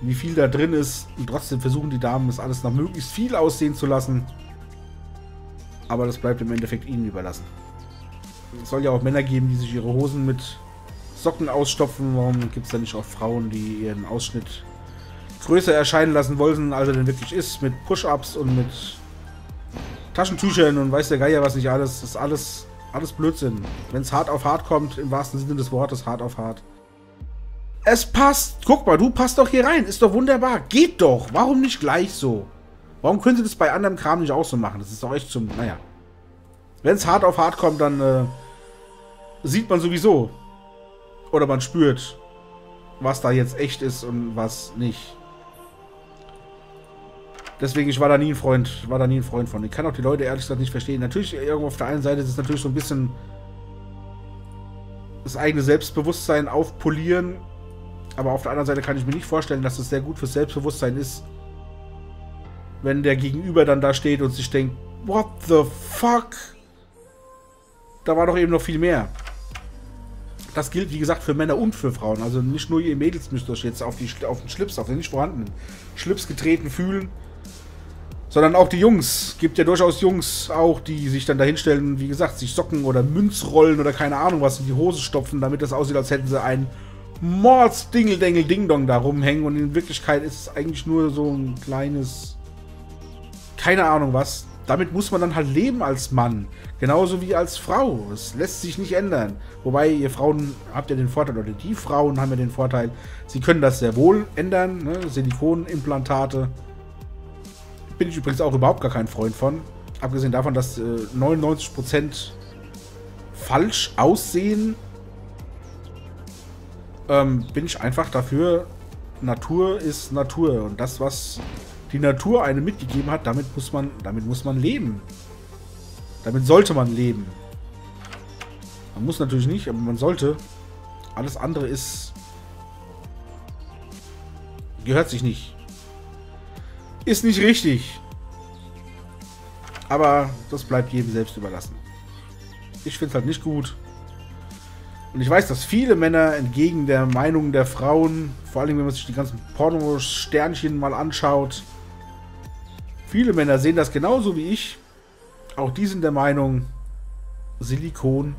wie viel da drin ist. Und trotzdem versuchen die Damen, es alles noch möglichst viel aussehen zu lassen. Aber das bleibt im Endeffekt ihnen überlassen. Es soll ja auch Männer geben, die sich ihre Hosen mit Socken ausstopfen. Warum gibt es da nicht auch Frauen, die ihren Ausschnitt größer erscheinen lassen wollen, als er denn wirklich ist? Mit Push-Ups und mit Taschentüchern und weiß der Geier was nicht alles. Das ist alles... Alles Blödsinn. Wenn es hart auf hart kommt, im wahrsten Sinne des Wortes, hart auf hart. Es passt. Guck mal, du passt doch hier rein. Ist doch wunderbar. Geht doch. Warum nicht gleich so? Warum können sie das bei anderem Kram nicht auch so machen? Das ist doch echt zum... Naja. Wenn es hart auf hart kommt, dann sieht man sowieso. Oder man spürt, was da jetzt echt ist und was nicht. Deswegen, ich war da nie ein Freund von. Ich kann auch die Leute ehrlich gesagt nicht verstehen. Natürlich, irgendwo auf der einen Seite ist es natürlich so ein bisschen das eigene Selbstbewusstsein aufpolieren. Aber auf der anderen Seite kann ich mir nicht vorstellen, dass es sehr gut fürs Selbstbewusstsein ist, wenn der Gegenüber dann da steht und sich denkt, what the fuck? Da war doch eben noch viel mehr. Das gilt, wie gesagt, für Männer und für Frauen. Also nicht nur ihr Mädels müsst euch jetzt auf den nicht vorhandenen Schlips getreten fühlen, sondern auch die Jungs. Gibt ja durchaus Jungs auch, die sich dann dahinstellen, wie gesagt, sich Socken oder Münzrollen oder keine Ahnung was in die Hose stopfen, damit das aussieht, als hätten sie einen Mords-Dingel-Dingel-Ding-Dong da rumhängen. Und in Wirklichkeit ist es eigentlich nur so ein kleines... keine Ahnung was. Damit muss man dann halt leben als Mann. Genauso wie als Frau. Es lässt sich nicht ändern. Wobei, ihr Frauen habt ja den Vorteil, oder die Frauen haben ja den Vorteil, sie können das sehr wohl ändern. Ne? Silikonimplantate. Bin ich übrigens auch überhaupt gar kein Freund von. Abgesehen davon, dass 99% falsch aussehen, bin ich einfach dafür, Natur ist Natur. Und das, was... die Natur einem mitgegeben hat, damit muss man leben. Damit sollte man leben. Man muss natürlich nicht, aber man sollte. Alles andere ist... gehört sich nicht. Ist nicht richtig. Aber das bleibt jedem selbst überlassen. Ich finde es halt nicht gut. Und ich weiß, dass viele Männer entgegen der Meinung der Frauen, vor allem wenn man sich die ganzen Porno-Sternchen mal anschaut, viele Männer sehen das genauso wie ich. Auch die sind der Meinung, Silikon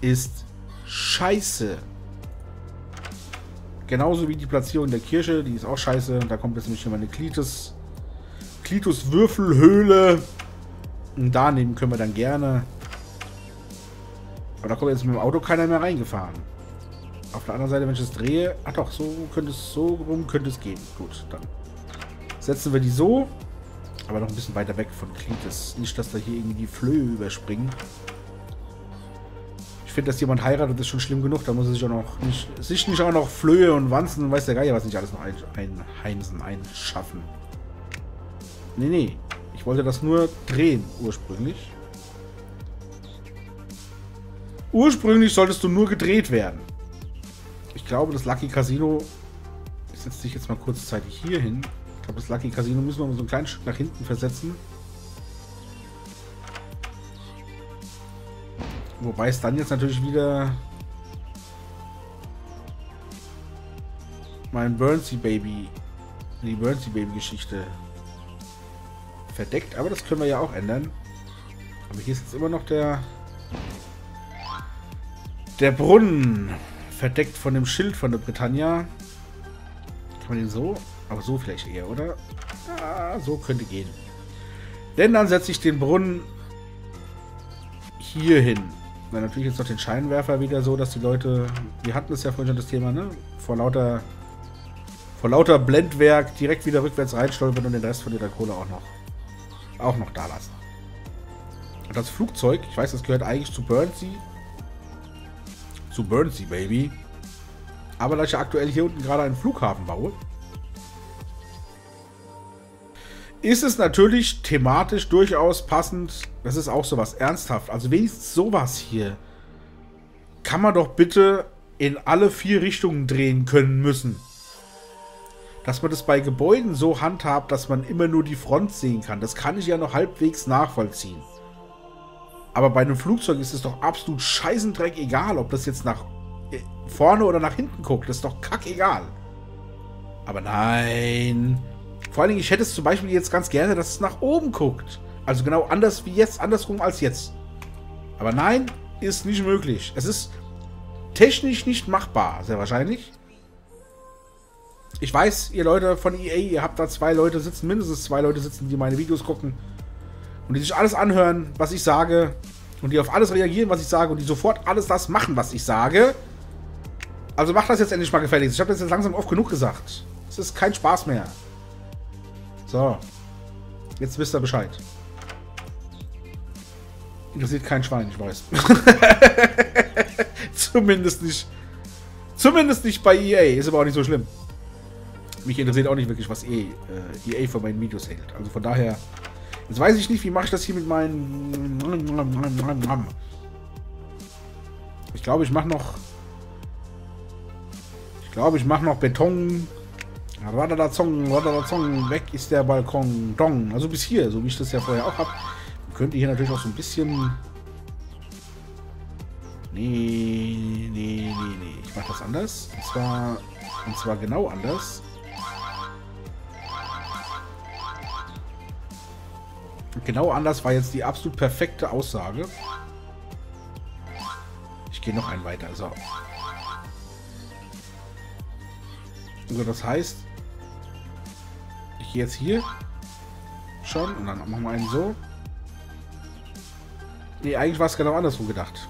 ist scheiße. Genauso wie die Platzierung der Kirsche, die ist auch scheiße. Da kommt jetzt nämlich immer eine Klituswürfelhöhle. Und daneben können wir dann gerne... aber da kommt jetzt mit dem Auto keiner mehr reingefahren. Auf der anderen Seite, wenn ich es drehe... ach doch, so könnte es gehen. Gut, dann setzen wir die so... aber noch ein bisschen weiter weg von Klitis. Nicht, dass da hier irgendwie die Flöhe überspringen. Ich finde, dass jemand heiratet, ist schon schlimm genug. Da muss er sich auch noch nicht auch noch Flöhe und Wanzen und weiß der Geier was nicht alles noch einschaffen. Nee. Ich wollte das nur drehen, ursprünglich. Ursprünglich solltest du nur gedreht werden. Ich glaube, das Lucky Casino... ich setze dich jetzt mal kurzzeitig hier hin. Ich glaube, das Lucky Casino müssen wir mal so ein kleines Stück nach hinten versetzen. Wobei es dann jetzt natürlich wieder... mein Burnsy-Baby... die Burnsy-Baby-Geschichte... verdeckt. Aber das können wir ja auch ändern. Aber hier ist jetzt immer noch der... der Brunnen, verdeckt von dem Schild von der Britannia. Kann man den so? Aber so vielleicht eher, oder? Ah, so könnte gehen. Denn dann setze ich den Brunnen hier hin. Dann natürlich jetzt noch den Scheinwerfer wieder so, dass die Leute... wir hatten es ja vorhin schon das Thema, ne? Vor lauter Blendwerk direkt wieder rückwärts reinstolpern und den Rest von der Kohle auch noch da lassen. Und das Flugzeug, ich weiß, das gehört eigentlich zu Burnsy. Burnsy, Baby. Aber da ich ja aktuell hier unten gerade einen Flughafen baue, ist es natürlich thematisch durchaus passend. Das ist auch sowas. Ernsthaft. Also wenigstens sowas hier kann man doch bitte in alle 4 Richtungen drehen können müssen. Dass man das bei Gebäuden so handhabt, dass man immer nur die Front sehen kann. Das kann ich ja noch halbwegs nachvollziehen. Aber bei einem Flugzeug ist es doch absolut scheißendreck egal, ob das jetzt nach vorne oder nach hinten guckt. Das ist doch kackegal. Aber nein. Vor allen Dingen, ich hätte es zum Beispiel jetzt ganz gerne, dass es nach oben guckt. Also genau anders wie jetzt, andersrum als jetzt. Aber nein, ist nicht möglich. Es ist technisch nicht machbar, sehr wahrscheinlich. Ich weiß, ihr Leute von EA, ihr habt da mindestens zwei Leute sitzen, die meine Videos gucken. Und die sich alles anhören, was ich sage. Und die auf alles reagieren, was ich sage. Und die sofort alles das machen, was ich sage. Also macht das jetzt endlich mal gefälligst. Ich habe das jetzt langsam oft genug gesagt. Es ist kein Spaß mehr. So. Jetzt wisst ihr Bescheid. Interessiert kein Schwein, ich weiß. Zumindest nicht. Zumindest nicht bei EA. Ist aber auch nicht so schlimm. Mich interessiert auch nicht wirklich, was EA von meinen Videos hält. Also von daher... Jetzt weiß ich nicht, wie mache ich das hier mit meinen... Ich glaube, ich mache noch... Ich glaube, ich mache noch Beton. Radadazong, radadazong, weg ist der Balkon. Dong. Also bis hier, so wie ich das ja vorher auch habe. Man könnte hier natürlich auch so ein bisschen... Nee. Ich mache das anders. Und zwar genau anders. Genau anders war jetzt die absolut perfekte Aussage. Ich gehe noch einen weiter. So, das heißt, ich gehe jetzt hier schon und dann machen wir einen so. Nee, eigentlich war es genau andersrum gedacht.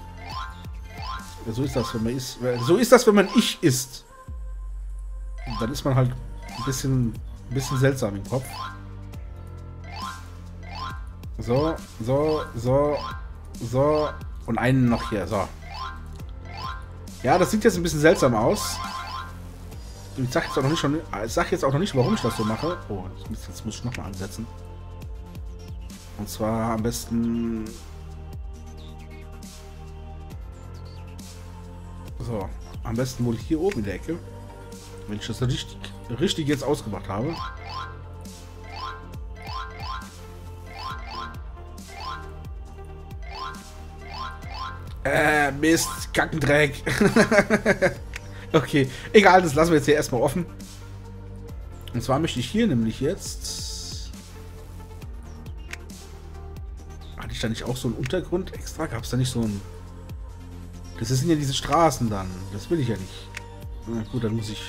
Ja, so ist das, wenn man isst. So ist das, wenn man ich isst. Und dann ist man halt ein bisschen seltsam im Kopf. So. Und einen noch hier, so. Ja, das sieht jetzt ein bisschen seltsam aus. Ich sag jetzt auch noch nicht, warum ich das so mache. Oh, jetzt muss ich nochmal ansetzen. Und zwar am besten... So, am besten wohl hier oben in der Ecke. Wenn ich das richtig jetzt ausgemacht habe. Mist, Kackendreck. Okay, egal, das lassen wir jetzt hier erstmal offen. Und zwar möchte ich hier nämlich jetzt... Hatte ich da nicht auch so einen Untergrund extra? Gab es da nicht so einen... Das sind ja diese Straßen dann. Das will ich ja nicht. Na gut, dann muss ich...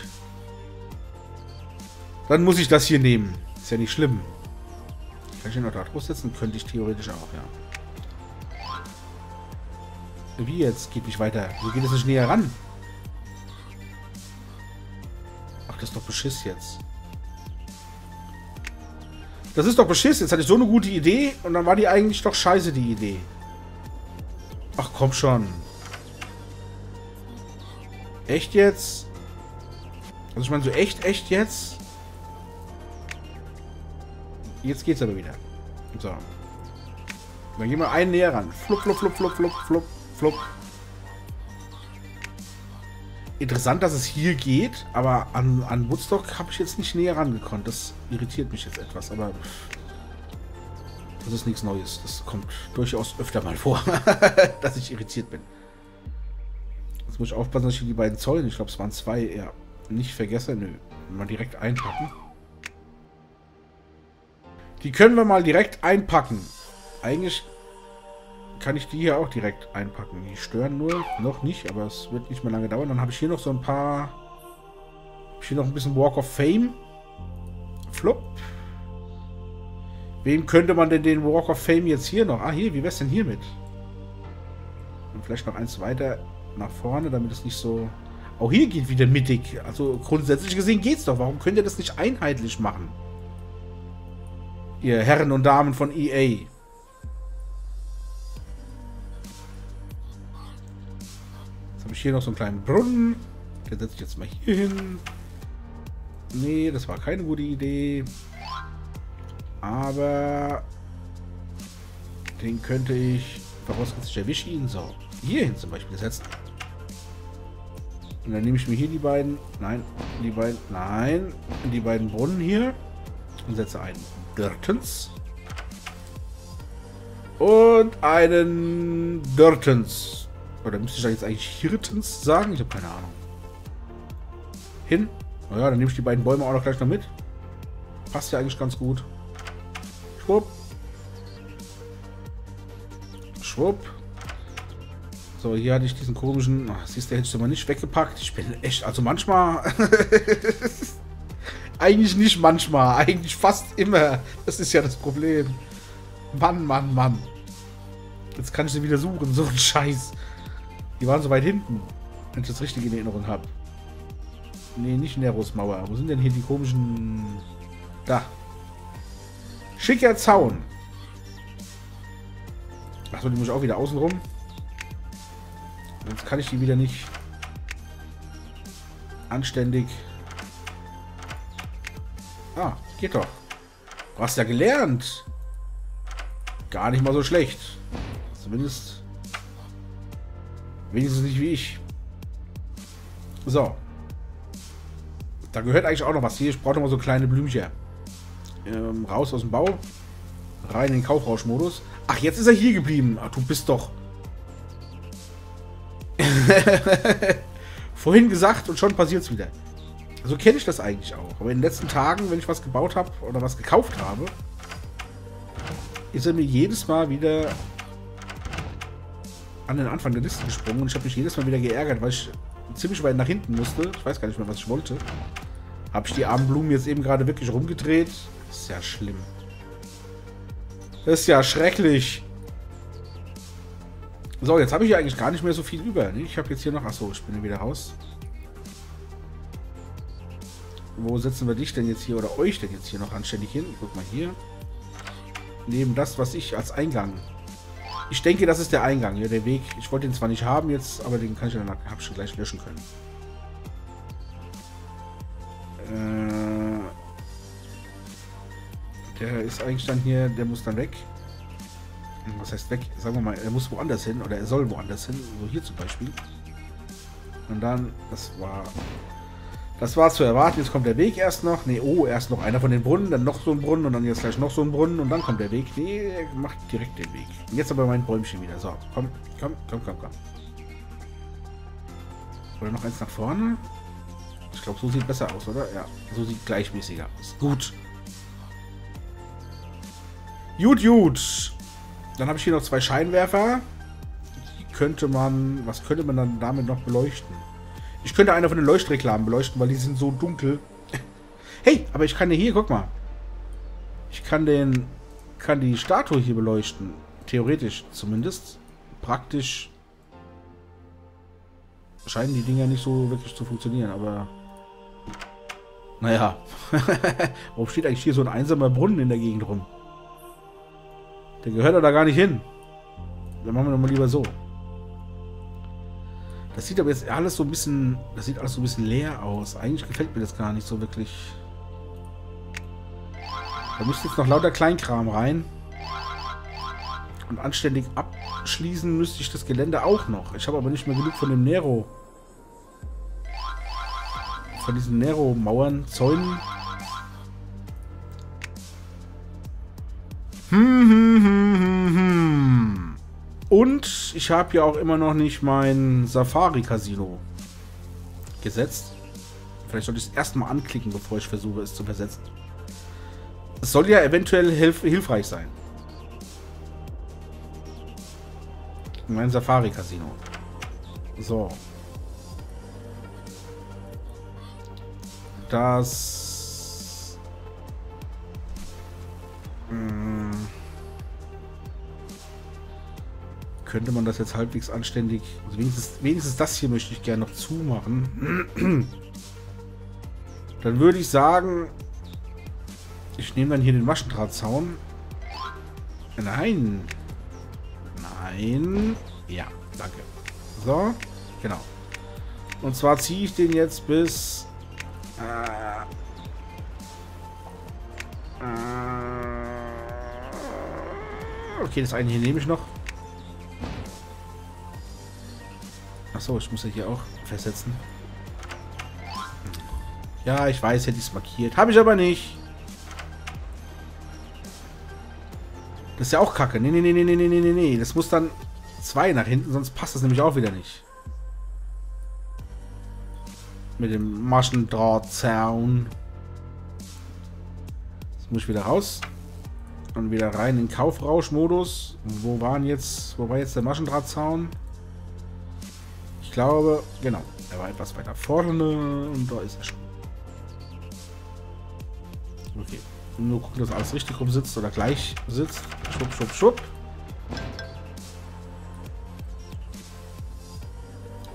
Dann muss ich das hier nehmen. Ist ja nicht schlimm. Kann ich den noch da drauf setzen? Könnte ich theoretisch auch, ja. Wie jetzt? Geht nicht weiter. Wo geht es nicht näher ran? Ach, das ist doch Beschiss jetzt. Das ist doch Beschiss. Jetzt hatte ich so eine gute Idee und dann war die eigentlich doch scheiße, die Idee. Ach, komm schon. Echt jetzt? Also ich meine so echt jetzt? Jetzt geht's aber wieder. So. Dann gehen wir einen näher ran. Flup, flup, flup, flup, flup, flup. Interessant, dass es hier geht, aber an Woodstock habe ich jetzt nicht näher rangekommen. Das irritiert mich jetzt etwas, aber das ist nichts Neues. Das kommt durchaus öfter mal vor, dass ich irritiert bin. Jetzt muss ich aufpassen, dass ich die beiden Zäune, ich glaube es waren zwei, ja, nicht vergesse. Nö, mal direkt einpacken. Die können wir mal direkt einpacken. Eigentlich... Kann ich die hier auch direkt einpacken. Die stören nur noch nicht, aber es wird nicht mehr lange dauern. Dann habe ich hier noch so ein paar... Habe ich hier noch ein bisschen Walk of Fame. Flop. Wem könnte man denn den Walk of Fame jetzt hier noch... Ah, hier, wie wär's denn hier mit? Und vielleicht noch eins weiter nach vorne, damit es nicht so... Auch hier geht wieder mittig. Also grundsätzlich gesehen geht's doch. Warum könnt ihr das nicht einheitlich machen? Ihr Herren und Damen von EA. Hier noch so einen kleinen Brunnen. Den setze ich jetzt mal hier hin. Nee, das war keine gute Idee. Aber den könnte ich... Vorausgesetzt, ich erwische ihn so. Hier hin zum Beispiel setzen. Und dann nehme ich mir hier die beiden... Nein, die beiden... Nein. Die beiden Brunnen hier. Und setze einen Dirtens. Und einen Dirtens. Oder müsste ich da jetzt eigentlich Hirtens sagen? Ich habe keine Ahnung. Hin. Naja, dann nehme ich die beiden Bäume auch noch gleich noch mit. Passt ja eigentlich ganz gut. Schwupp. Schwupp. So, hier hatte ich diesen komischen... Ach, siehst du, hättest du mal nicht weggepackt. Ich bin echt... Also manchmal... Eigentlich nicht manchmal. Eigentlich fast immer. Das ist ja das Problem. Mann. Jetzt kann ich sie wieder suchen. So ein Scheiß. Die waren so weit hinten, wenn ich das richtig in Erinnerung habe. Nee, nicht Neros Mauer. Wo sind denn hier die komischen... Da. Schicker Zaun. Achso, die muss ich auch wieder außen rum. Sonst kann ich die wieder nicht anständig. Ah, geht doch. Du hast ja gelernt. Gar nicht mal so schlecht. Zumindest. Wenigstens nicht wie ich. So. Da gehört eigentlich auch noch was. Hier, ich brauche noch mal so kleine Blümchen. Raus aus dem Bau. Rein in den Kaufrauschmodus. Ach, jetzt ist er hier geblieben. Ach, du bist doch. Vorhin gesagt und schon passiert's wieder. So kenne ich das eigentlich auch. Aber in den letzten Tagen, wenn ich was gebaut habe oder was gekauft habe, ist er mir jedes Mal wieder an den Anfang der Liste gesprungen. Und ich habe mich jedes Mal wieder geärgert, weil ich ziemlich weit nach hinten musste. Ich weiß gar nicht mehr, was ich wollte. Habe ich die armen Blumen jetzt eben gerade wirklich rumgedreht? Ist ja schlimm. Das ist ja schrecklich. So, jetzt habe ich ja eigentlich gar nicht mehr so viel über. Ne? Ich habe jetzt hier noch... Achso, ich bin ja wieder raus. Wo setzen wir dich denn jetzt hier oder euch denn jetzt hier noch anständig hin? Guck mal hier. Neben das, was ich als Eingang... Ich denke, das ist der Eingang, ja, der Weg. Ich wollte den zwar nicht haben jetzt, aber den kann ich dann hab schon gleich löschen können. Der ist eigentlich dann hier, der muss dann weg. Was heißt weg? Sagen wir mal, er muss woanders hin oder er soll woanders hin. So hier zum Beispiel. Und dann, das war zu erwarten. Jetzt kommt der Weg erst noch. Ne, oh, erst noch einer von den Brunnen, dann noch so ein Brunnen und dann jetzt gleich noch so ein Brunnen und dann kommt der Weg. Nee, er macht direkt den Weg. Und jetzt aber mein Bäumchen wieder. So, komm. Oder noch eins nach vorne. Ich glaube, so sieht besser aus, oder? Ja, so sieht gleichmäßiger aus. Gut. Gut. Dann habe ich hier noch zwei Scheinwerfer. Die könnte man... Was könnte man dann damit noch beleuchten? Ich könnte eine von den Leuchtreklamen beleuchten, weil die sind so dunkel. Hey, aber ich kann hier... Guck mal. Ich kann den... Kann die Statue hier beleuchten. Theoretisch zumindest. Praktisch... Scheinen die Dinger nicht so wirklich zu funktionieren, aber... Naja. Warum steht eigentlich hier so ein einsamer Brunnen in der Gegend rum? Der gehört doch da gar nicht hin. Dann machen wir doch mal lieber so. Das sieht aber jetzt alles so ein bisschen... Das sieht alles so ein bisschen leer aus. Eigentlich gefällt mir das gar nicht so wirklich. Da müsste jetzt noch lauter Kleinkram rein. Und anständig abschließen müsste ich das Gelände auch noch. Ich habe aber nicht mehr genug von dem Nero. Von diesen Nero-Mauern, Zäunen. Und ich habe ja auch immer noch nicht mein Safari-Casino gesetzt. Vielleicht sollte ich es erstmal anklicken, bevor ich versuche, es zu versetzen. Es soll ja eventuell hilfreich sein. Mein Safari-Casino. So. Das... Könnte man das jetzt halbwegs anständig... Also wenigstens das hier möchte ich gerne noch zumachen. Dann würde ich sagen... Ich nehme dann hier den Maschendrahtzaun. Nein. Nein. Ja, danke. So, genau. Und zwar ziehe ich den jetzt bis... Okay, das eine hier nehme ich noch. Achso, ich muss ja hier auch versetzen. Ja, ich weiß, hätte ich es markiert. Habe ich aber nicht. Das ist ja auch kacke. Nee. Das muss dann zwei nach hinten, sonst passt das nämlich auch wieder nicht. Mit dem Maschendrahtzaun. Jetzt muss ich wieder raus. Und wieder rein in den Kaufrauschmodus. Wo war jetzt der Maschendrahtzaun? Ich glaube, genau, er war etwas weiter vorne und da ist er schon. Okay, nur gucken, dass alles richtig rum sitzt oder gleich sitzt. Schwupp.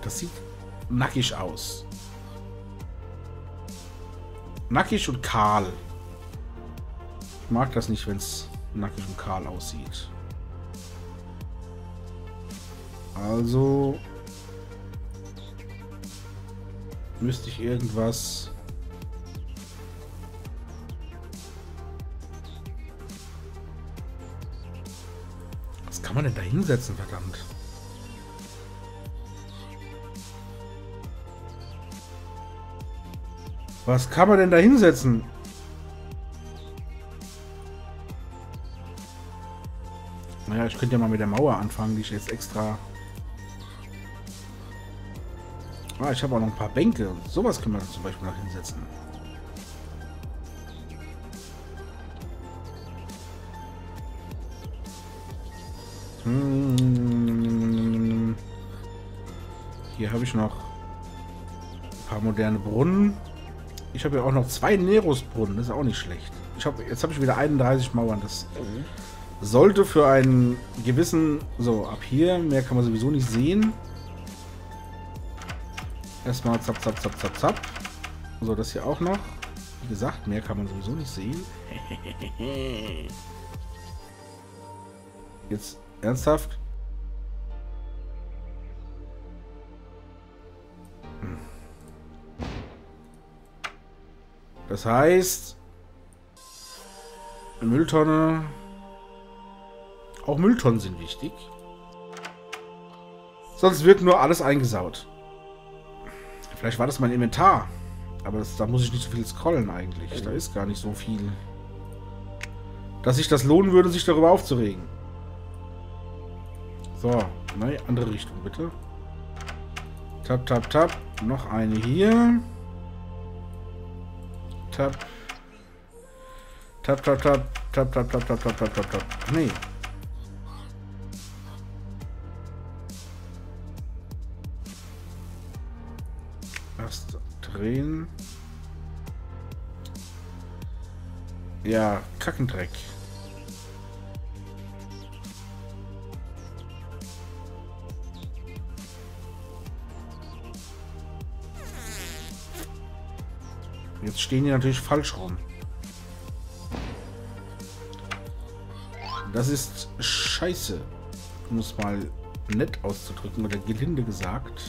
Das sieht nackig aus. Nackig und kahl. Ich mag das nicht, wenn es nackig und kahl aussieht. Also müsste ich irgendwas man denn da hinsetzen, verdammt? Was kann man denn da hinsetzen? Naja, ich könnte ja mal mit der Mauer anfangen, die ich jetzt extra... Ah, ich habe auch noch ein paar Bänke. Sowas können wir zum Beispiel noch hinsetzen. Hier habe ich noch ein paar moderne Brunnen. Ich habe ja auch noch 2 Neros Brunnen, das ist auch nicht schlecht. Jetzt habe ich wieder 31 Mauern. Das sollte für einen gewissen... So, ab hier, mehr kann man sowieso nicht sehen. Erstmal zap, zap, zap, zap, zap. So, das hier auch noch. Wie gesagt, mehr kann man sowieso nicht sehen. Jetzt... Ernsthaft? Das heißt, Mülltonne, auch Mülltonnen sind wichtig. Sonst wird nur alles eingesaut. Vielleicht war das mein Inventar, aber da muss ich nicht so viel scrollen eigentlich. Da ist gar nicht so viel, dass sich das lohnen würde, sich darüber aufzuregen. So, nein, andere Richtung bitte. Tap, tap, tap. Noch eine hier. Tap. Tap, tap, tap. Tap, tap, tap, tap, tap, tap, tap, tap. Nee. Erst drehen. Ja, Kackendreck. Jetzt stehen die natürlich falsch rum. Das ist scheiße. Um es mal nett auszudrücken oder gelinde gesagt.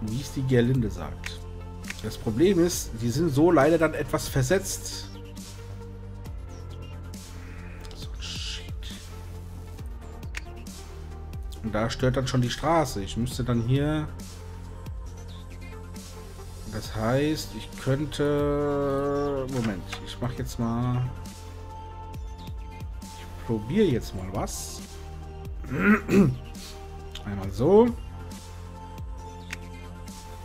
Wie es die Gerlinde sagt. Das Problem ist, die sind so leider dann etwas versetzt. So ein Shit. Und da stört dann schon die Straße. Ich müsste dann hier... Das heißt, ich könnte... Moment, ich mache jetzt mal... Ich probiere jetzt mal was. Einmal so.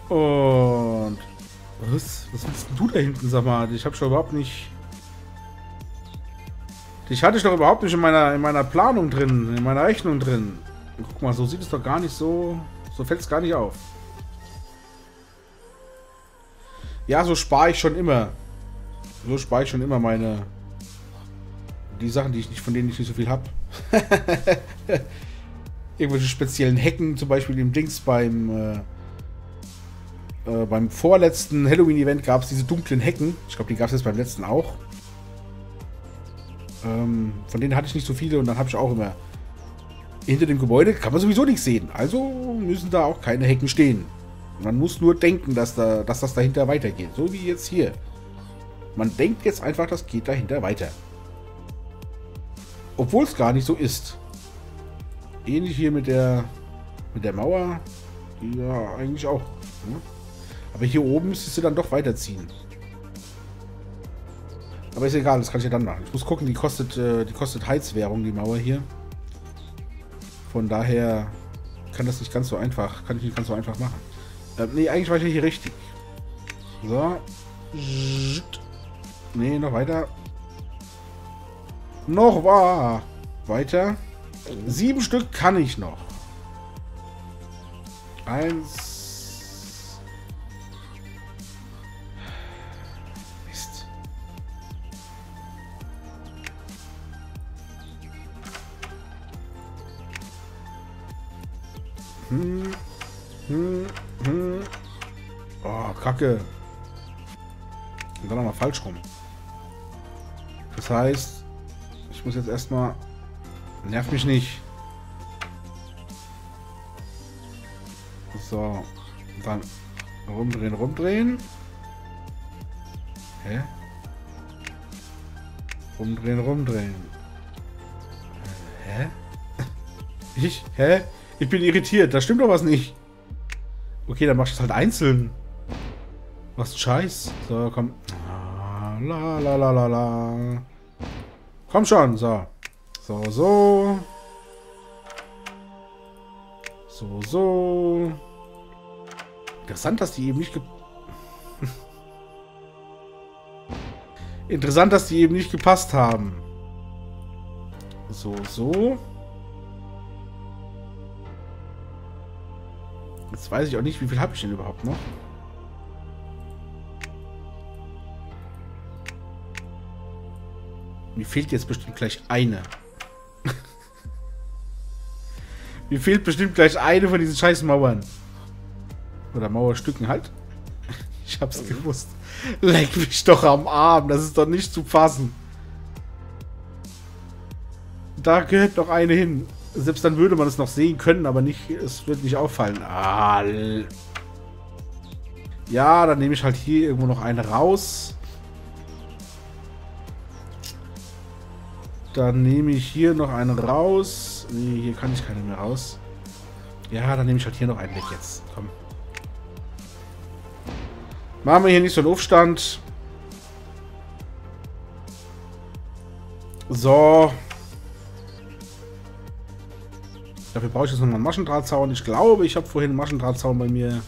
Und... Was willst du da hinten, sag mal? Ich habe schon überhaupt nicht... Dich hatte ich doch überhaupt nicht in meiner Planung drin, in meiner Rechnung drin. Guck mal, so sieht es doch gar nicht so... So fällt es gar nicht auf. Ja, so spare ich schon immer. So spare ich schon immer meine... Die Sachen, die ich nicht, von denen ich nicht so viel habe. Irgendwelche speziellen Hacken, zum Beispiel im Dings beim vorletzten Halloween-Event gab es diese dunklen Hacken. Ich glaube, die gab es jetzt beim letzten auch. Von denen hatte ich nicht so viele und dann habe ich auch immer... Hinter dem Gebäude kann man sowieso nichts sehen. Also müssen da auch keine Hacken stehen. Man muss nur denken, dass das dahinter weitergeht. So wie jetzt hier. Man denkt jetzt einfach, das geht dahinter weiter. Obwohl es gar nicht so ist. Ähnlich hier mit der Mauer. Ja, eigentlich auch. Ne? Aber hier oben müsstest du dann doch weiterziehen. Aber ist egal, das kann ich ja dann machen. Ich muss gucken, die kostet Heizwährung, die Mauer hier. Von daher kann das nicht ganz so einfach, kann ich nicht ganz so einfach machen. Nee, eigentlich war ich ja hier richtig. So. Nee, noch weiter. Noch war. Weiter. 7 Stück kann ich noch. 1. Mist. Oh, Kacke. Und dann nochmal falsch rum. Das heißt, ich muss jetzt erstmal... Nerv mich nicht. So. Und dann rumdrehen, rumdrehen. Hä? Rumdrehen, rumdrehen. Hä? Ich? Hä? Ich bin irritiert. Da stimmt doch was nicht. Okay, dann machst du es halt einzeln. Was ein Scheiß. So, komm. La, la, la, la, la. Komm schon. So. So, so. So, so. Interessant, dass die eben nicht gepasst haben. So, so. Jetzt weiß ich auch nicht, wie viel habe ich denn überhaupt noch? Mir fehlt jetzt bestimmt gleich eine. Mir fehlt bestimmt gleicheine von diesen scheiß Mauern. Oder Mauerstücken halt. Ich hab's gewusst. Leck mich doch am Arm. Das ist doch nicht zu fassen. Da gehört noch eine hin. Selbst dann würde man es noch sehen können, aber nicht, es wird nicht auffallen. Ah, ja, dann nehme ich halt hier irgendwo noch eine raus. Dann nehme ich hier noch eine raus. Nee, hier kann ich keine mehr raus. Ja, dann nehme ich halt hier noch einen weg jetzt. Komm. Machen wir hier nicht so einen Aufstand. So. Dafür brauche ich jetzt nochmal einen Maschendrahtzaun. Ich glaube, ich habe vorhin einen Maschendrahtzaun bei mir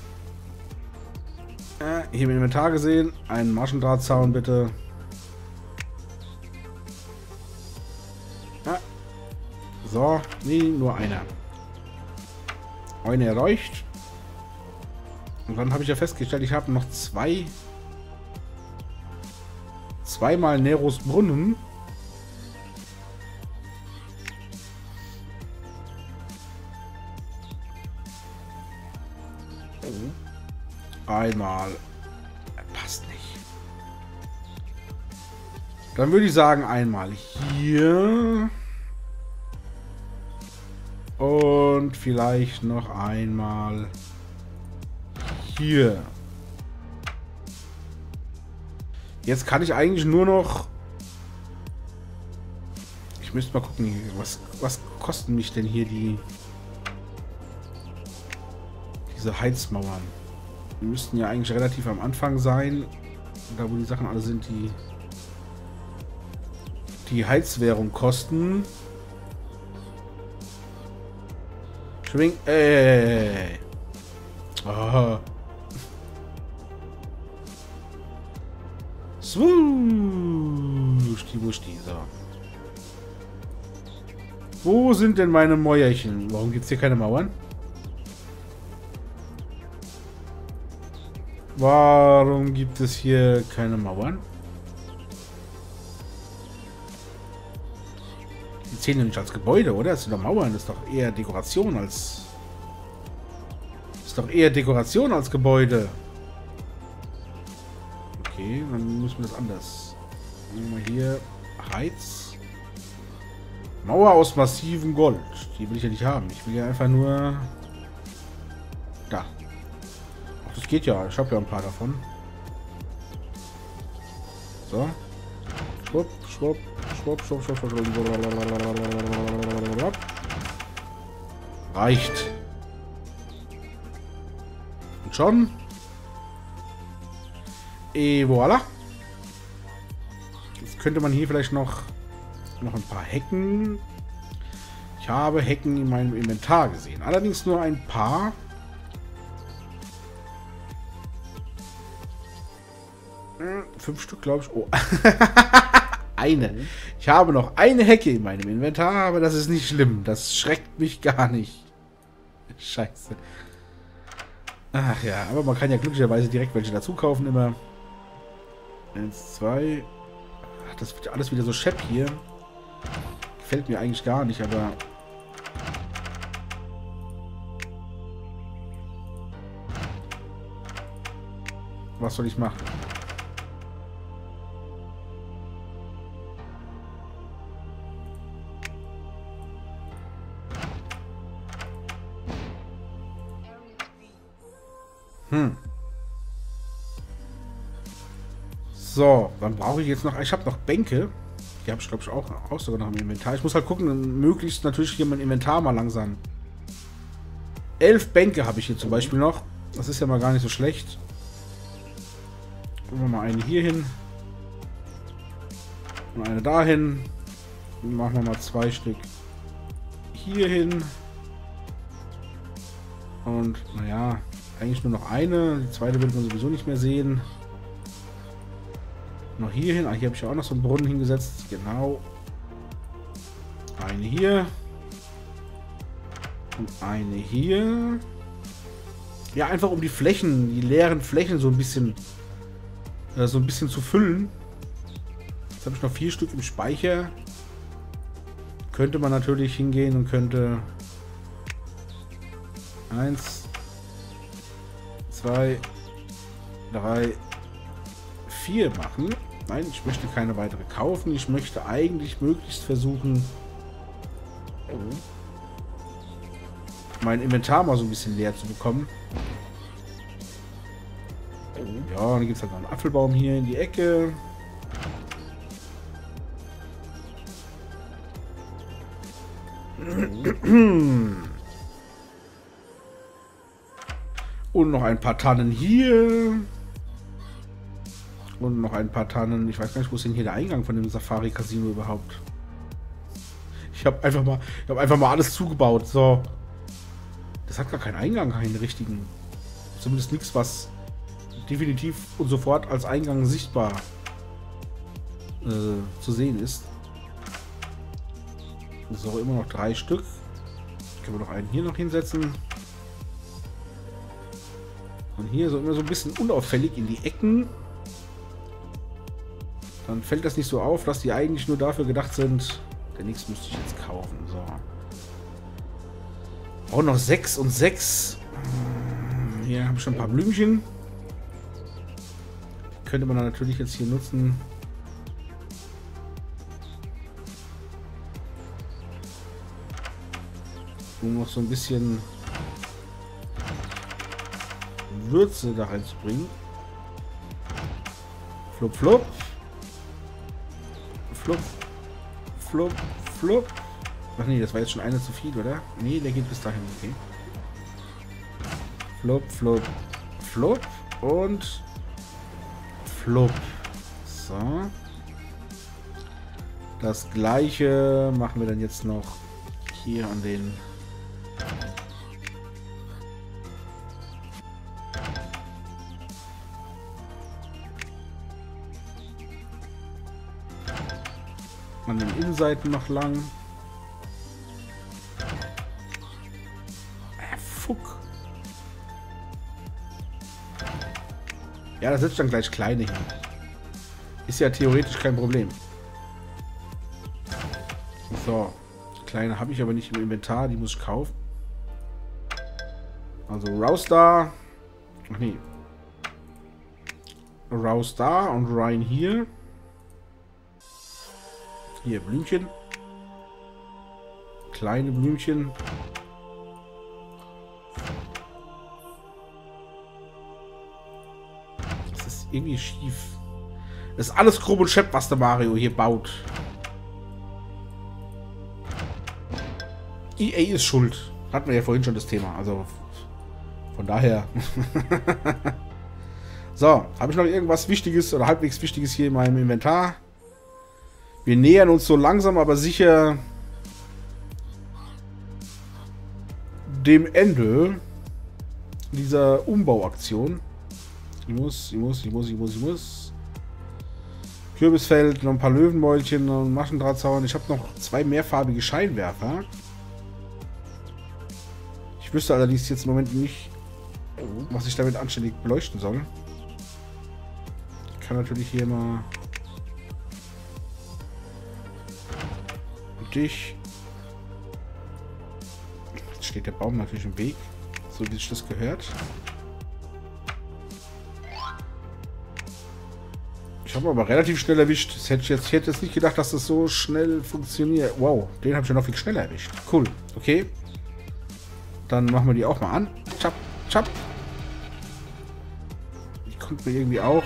hier im Inventar gesehen. Einen Maschendrahtzaun bitte. So, nee, nur einer. Einer erreicht. Und dann habe ich ja festgestellt, ich habe noch zweimal Neros Brunnen. Einmal. Passt nicht. Dann würde ich sagen, einmal hier. Und vielleicht noch einmal hier. Jetzt kann ich eigentlich nur noch... Ich müsste mal gucken, was kosten mich denn hier diese Heizmauern? Die müssten ja eigentlich relativ am Anfang sein, da wo die Sachen alle sind, die Heizwährung kosten. Schwing. Ey. Aha. Swoosh, die Wuschti, so. Wo sind denn meine Mäuerchen? Warum gibt es hier keine Mauern? Warum gibt es hier keine Mauern? Die zählen ja nicht als Gebäude, oder? Das sind doch Mauern, das ist doch eher Dekoration als... Das ist doch eher Dekoration als Gebäude. Okay, dann müssen wir das anders. Nehmen wir hier Heiz. Mauer aus massivem Gold. Die will ich ja nicht haben. Ich will ja einfach nur... Da. Das geht ja. Ich habe ja ein paar davon. So. Schwupp, schwupp, schwupp, schwupp, schwupp, schwupp. Reicht. Und schon. Et voilà. Jetzt könnte man hier vielleicht noch ein paar Hecken. Ich habe Hecken in meinem Inventar gesehen. Allerdings nur ein paar. Fünf Stück, glaube ich. Oh. Eine. Ich habe noch eine Hecke in meinem Inventar, aber das ist nicht schlimm. Das schreckt mich gar nicht. Scheiße. Ach ja, aber man kann ja glücklicherweise direkt welche dazu kaufen immer. 1, 2. Ach, das wird alles wieder so schepp hier. Gefällt mir eigentlich gar nicht, aber... Was soll ich machen? Hm. So, dann brauche ich jetzt noch... Ich habe noch Bänke. Die habe ich, glaube ich, auch sogar noch im Inventar. Ich muss halt gucken, möglichst natürlich hier mein Inventar mal langsam. 11 Bänke habe ich hier zum Beispiel noch. Das ist ja mal gar nicht so schlecht. Gucken wir mal eine hier hin. Und eine dahin. Dann machen wir mal 2 Stück hier hin. Und naja, eigentlich nur noch eine. Die zweite wird man sowieso nicht mehr sehen. Noch hier hin. Ah, hier habe ich ja auch noch so einen Brunnen hingesetzt. Genau. Eine hier. Und eine hier. Ja, einfach um die Flächen, die leeren Flächen so ein bisschen zu füllen. Jetzt habe ich noch 4 Stück im Speicher. Könnte man natürlich hingehen und könnte 1, 2, 3, 4 machen. Nein, ich möchte keine weitere kaufen. Ich möchte eigentlich möglichst versuchen, mein Inventar mal so ein bisschen leer zu bekommen. Ja, dann gibt es halt noch einen Apfelbaum hier in die Ecke. Und noch ein paar Tannen hier. Und noch ein paar Tannen. Ich weiß gar nicht, wo ist denn hier der Eingang von dem Safari-Casino überhaupt? Ich habe einfach mal alles zugebaut. So. Das hat gar keinen Eingang, keinen richtigen. Zumindest nichts, was definitiv und sofort als Eingang sichtbar zu sehen ist. So, immer noch 3 Stück. Können wir noch einen hier noch hinsetzen. Und hier so immer so ein bisschen unauffällig in die Ecken. Dann fällt das nicht so auf, dass die eigentlich nur dafür gedacht sind. Der nächste müsste ich jetzt kaufen. So. Auch noch 6 und 6. Hier habe ich schon ein paar Blümchen. Könnte man dann natürlich jetzt hier nutzen. Um noch so ein bisschen Würze da reinzubringen. Flup, flup. Flup, flup, flup. Ach nee, das war jetzt schon eine zu viel, oder? Nee, der geht bis dahin. Okay. Flup, flup, flup. Und flup. So. Das gleiche machen wir dann jetzt noch hier an den... an den Innenseiten noch lang. Fuck. Ja, da sitzt dann gleich kleine hin. Ist ja theoretisch kein Problem. So. Kleine habe ich aber nicht im Inventar, die muss ich kaufen. Also raus da. Ach nee. Raus da und rein hier. Hier, Blümchen. Kleine Blümchen. Das ist irgendwie schief. Das ist alles grob und schepp, was der Mario hier baut. EA ist schuld. Hatten wir ja vorhin schon das Thema. Also, von daher. So, habe ich noch irgendwas Wichtiges oder halbwegs Wichtiges hier in meinem Inventar? Wir nähern uns so langsam, aber sicher dem Ende dieser Umbauaktion. Ich muss. Kürbisfeld, noch ein paar Löwenmäulchen und Maschendrahtzaun. Ich habe noch 2 mehrfarbige Scheinwerfer. Ich wüsste allerdings jetzt im Moment nicht, was ich damit anständig beleuchten soll. Ich kann natürlich hier mal... Dich. Jetzt steht der Baum natürlich im Weg, so wie sich das gehört. Ich habe aber relativ schnell erwischt. Ich hätte jetzt nicht gedacht, dass das so schnell funktioniert. Wow, den habe ich ja noch viel schneller erwischt. Cool, okay. Dann machen wir die auch mal an. Chap, chap. kriegt man irgendwie auch.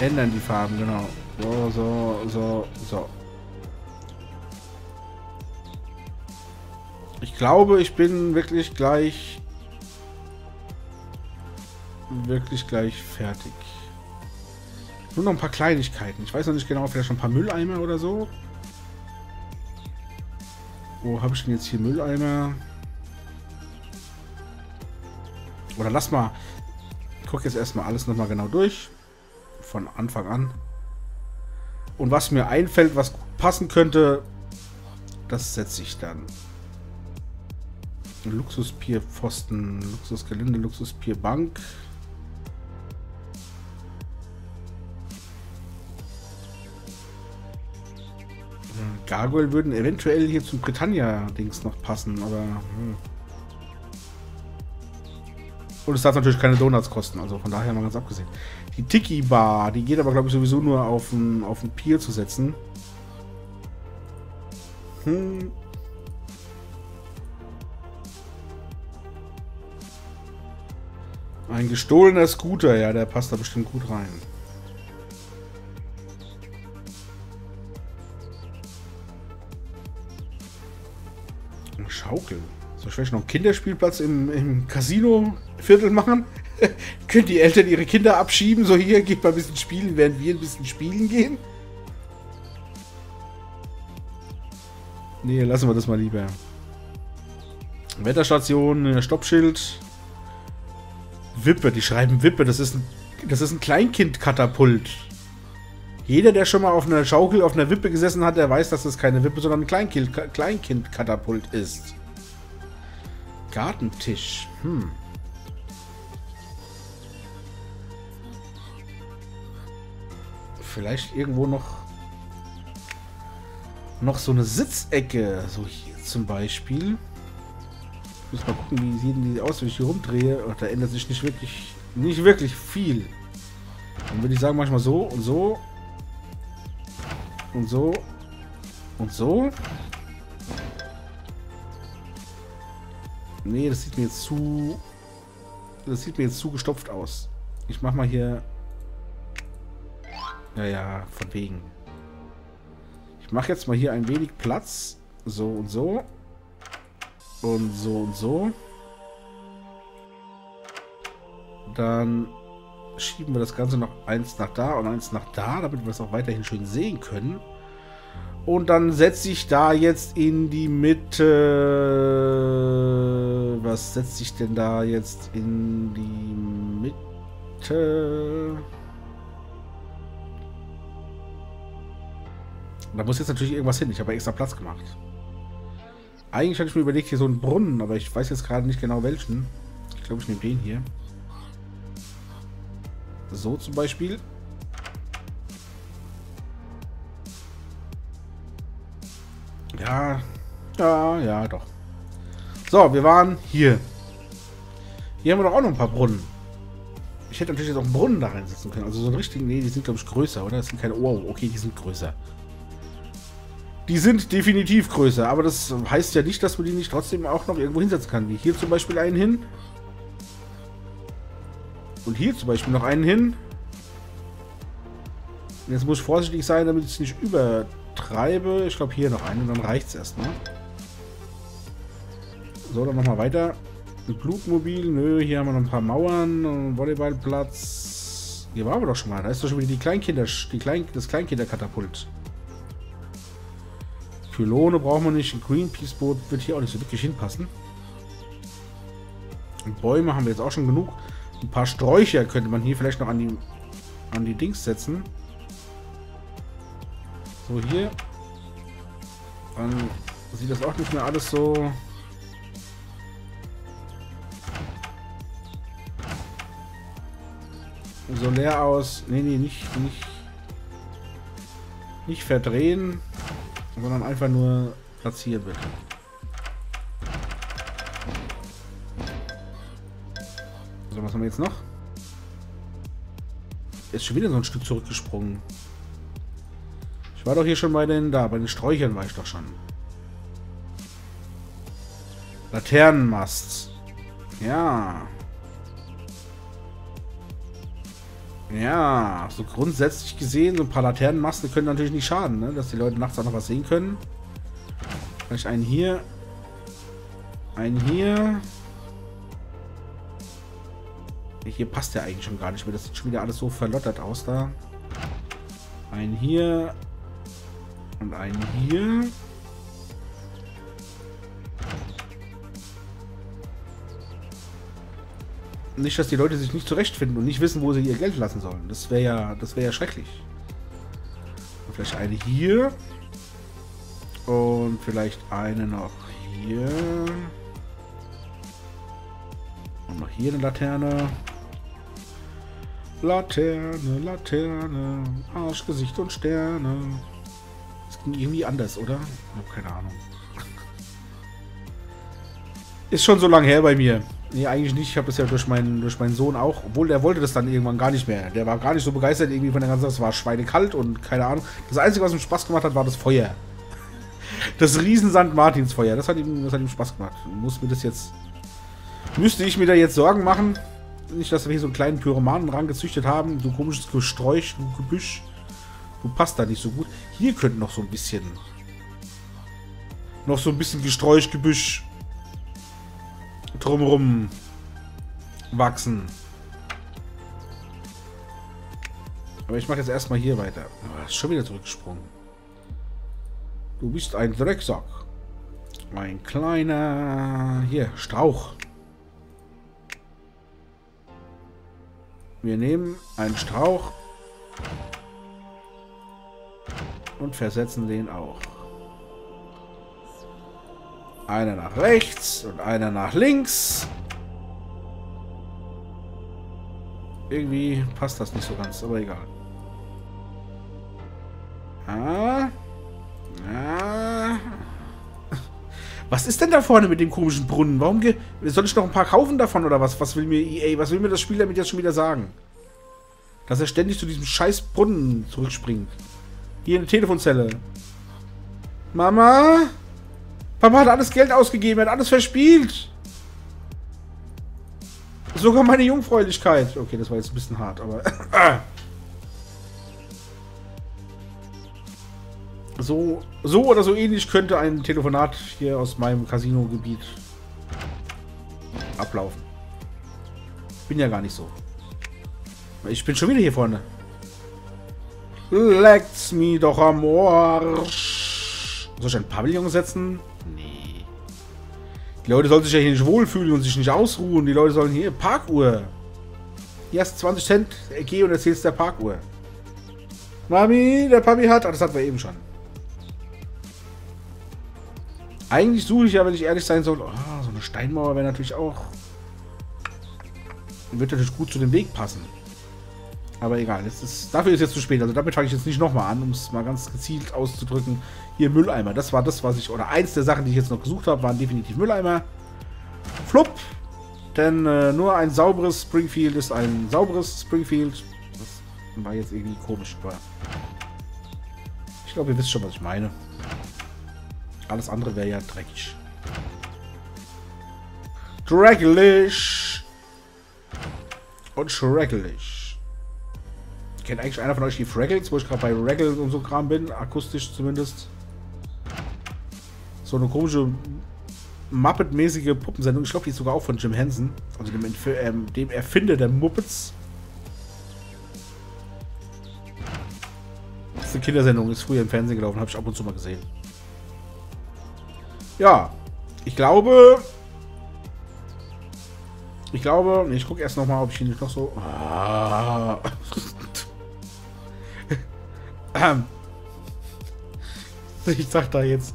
Ändern die Farben, genau. So. Ich glaube, ich bin wirklich gleich fertig. Nur noch ein paar Kleinigkeiten. Ich weiß noch nicht genau, vielleicht schon ein paar Mülleimer oder so. Wo habe ich denn jetzt hier Mülleimer? Oder lass mal. Ich gucke jetzt erstmal alles nochmal genau durch. Von Anfang an. Und was mir einfällt, was passen könnte, das setze ich dann. Luxuspierpfosten, Luxusgelände, Luxuspierbank. Gargoyle würden eventuell hier zum Britannia-Dings noch passen, aber... Und es darf natürlich keine Donuts kosten, also von daher mal ganz abgesehen. Die Tiki-Bar, die geht aber, glaube ich, sowieso nur auf den Pier zu setzen. Ein gestohlener Scooter, ja, der passt da bestimmt gut rein. Eine Schaukel. Soll ich vielleicht noch einen Kinderspielplatz im Casino-Viertel machen? Können die Eltern ihre Kinder abschieben? So, hier, geht mal ein bisschen spielen, während wir ein bisschen spielen gehen? Nee, lassen wir das mal lieber. Wetterstation, Stoppschild. Wippe, die schreiben Wippe, das ist ein Kleinkindkatapult. Jeder, der schon mal auf einer Schaukel, auf einer Wippe gesessen hat, der weiß, dass das keine Wippe, sondern ein Kleinkindkatapult ist. Gartentisch, Vielleicht irgendwo noch so eine Sitzecke, so hier zum Beispiel. Ich muss mal gucken, wie sehen die aus, wenn ich hier rumdrehe. Da ändert sich nicht wirklich viel. Dann würde ich sagen, manchmal so und so. Und so. Und so. Nee, das sieht mir jetzt zu... Das sieht mir jetzt zu gestopft aus. Ich mach mal hier... Naja, von wegen. Ich mache jetzt mal hier ein wenig Platz. So und so. Und so und so. Dann schieben wir das Ganze noch eins nach da und eins nach da, damit wir es auch weiterhin schön sehen können. Und dann setze ich da jetzt in die Mitte... Was setze ich denn da jetzt in die Mitte? Da muss jetzt natürlich irgendwas hin. Ich habe extra Platz gemacht. Eigentlich hatte ich mir überlegt, hier so einen Brunnen, aber ich weiß jetzt gerade nicht genau welchen. Ich glaube, ich nehme den hier. So zum Beispiel. Ja, doch. So, wir waren hier. Hier haben wir doch auch noch ein paar Brunnen. Ich hätte natürlich jetzt auch einen Brunnen da reinsetzen können. Also so einen richtigen, nee, die sind, glaube ich, größer, oder? Das sind keine, wow, okay, die sind größer. Die sind definitiv größer, aber das heißt ja nicht, dass man die nicht trotzdem auch noch irgendwo hinsetzen kann. Wie hier zum Beispiel einen hin. Und hier zum Beispiel noch einen hin. Und jetzt muss ich vorsichtig sein, damit ich es nicht übertreibe. Ich glaube hier noch einen und dann reicht es erstmal. So, dann nochmal weiter. Ein Flugmobil, nö, hier haben wir noch ein paar Mauern, einen Volleyballplatz. Hier waren wir doch schon mal, da ist doch schon wieder das Kleinkinderkatapult. Pylone brauchen wir nicht, ein Greenpeace-Boot wird hier auch nicht so wirklich hinpassen. Und Bäume haben wir jetzt auch schon genug. Ein paar Sträucher könnte man hier vielleicht noch an die Dings setzen. So hier. Dann sieht das auch nicht mehr alles so... so leer aus. Nee, nicht verdrehen. Sondern einfach nur platzieren, bitte. So, was haben wir jetzt noch? Ist schon wieder so ein Stück zurückgesprungen. Ich war doch hier schon bei den Sträuchern war ich doch schon. Laternenmast. Ja. Ja, so grundsätzlich gesehen, so ein paar Laternenmasten können natürlich nicht schaden, ne? Dass die Leute nachts auch noch was sehen können. Vielleicht einen hier. Einen hier. Hier passt der eigentlich schon gar nicht mehr. Das sieht schon wieder alles so verlottert aus da. Einen hier. Und einen hier. Nicht, dass die Leute sich nicht zurechtfinden und nicht wissen, wo sie ihr Geld lassen sollen. Das wäre ja schrecklich. Und vielleicht eine hier. Und vielleicht eine noch hier. Und noch hier eine Laterne. Laterne, Laterne. Arschgesicht und Sterne. Das ging irgendwie anders, oder? Ich habe keine Ahnung. Ist schon so lange her bei mir. Nee, eigentlich nicht. Ich habe das ja durch meinen Sohn auch. Obwohl, der wollte das dann irgendwann gar nicht mehr. Der war gar nicht so begeistert irgendwie von der ganzen Sache. Es war schweinekalt und keine Ahnung. Das Einzige, was ihm Spaß gemacht hat, war das Feuer. Das riesen St. Martins Feuer. Das hat ihm Spaß gemacht. Müsste ich mir da jetzt Sorgen machen? Nicht, dass wir hier so einen kleinen Pyromanen rangezüchtet haben. So komisches Gesträuch, so Gebüsch. Du passt da nicht so gut. Hier könnte noch so ein bisschen... Gesträuch, Gebüsch... drumrum wachsen. Aber ich mache jetzt erstmal hier weiter. Oh, ist schon wieder zurückgesprungen. Du bist ein Drecksack. Ein kleiner... Hier, Strauch. Wir nehmen einen Strauch und versetzen den auch. Einer nach rechts und einer nach links. Irgendwie passt das nicht so ganz, aber egal. Ah. Ah. Was ist denn da vorne mit dem komischen Brunnen? Warum soll ich noch ein paar kaufen davon oder was? Was will mir EA? Was will mir das Spiel damit jetzt schon wieder sagen? Dass er ständig zu diesem scheiß Brunnen zurückspringt. Hier eine Telefonzelle. Mama? Papa hat alles Geld ausgegeben, er hat alles verspielt. Sogar meine Jungfräulichkeit. Okay, das war jetzt ein bisschen hart, aber... so oder so ähnlich könnte ein Telefonat hier aus meinem Casino-Gebiet ablaufen. Bin ja gar nicht so. Ich bin schon wieder hier vorne. Leckt's mir doch am Arsch. Soll ich ein Pavillon setzen? Nee. Die Leute sollen sich ja hier nicht wohlfühlen und sich nicht ausruhen. Die Leute sollen hier... Parkuhr. Hier hast 20 Cent. Geh und erzählst der Parkuhr. Mami, der Papi hat... Ah, das hatten wir eben schon. Eigentlich suche ich ja, wenn ich ehrlich sein soll... Oh, so eine Steinmauer wäre natürlich auch... Wird natürlich gut zu dem Weg passen. Aber egal, dafür ist jetzt zu spät. Also damit fange ich jetzt nicht nochmal an, um es mal ganz gezielt auszudrücken. Hier Mülleimer, das war das, was ich... Oder eins der Sachen, die ich jetzt noch gesucht habe, waren definitiv Mülleimer. Flupp! Denn nur ein sauberes Springfield ist ein sauberes Springfield. Das war jetzt irgendwie komisch. Aber ich glaube, ihr wisst schon, was ich meine. Alles andere wäre ja dreckig. Drecklich! Und schrecklich. Kennt eigentlich einer von euch die Fraggles, wo ich gerade bei Fraggles und so Kram bin, akustisch zumindest. So eine komische Muppet-mäßige Puppensendung. Ich glaube, die ist sogar auch von Jim Henson, also dem Erfinder der Muppets. Das ist eine Kindersendung, ist früher im Fernsehen gelaufen, habe ich ab und zu mal gesehen. Ja, ich glaube, nee, ich gucke erst nochmal, ob ich ihn nicht noch so... Ah. Ich sag da nichts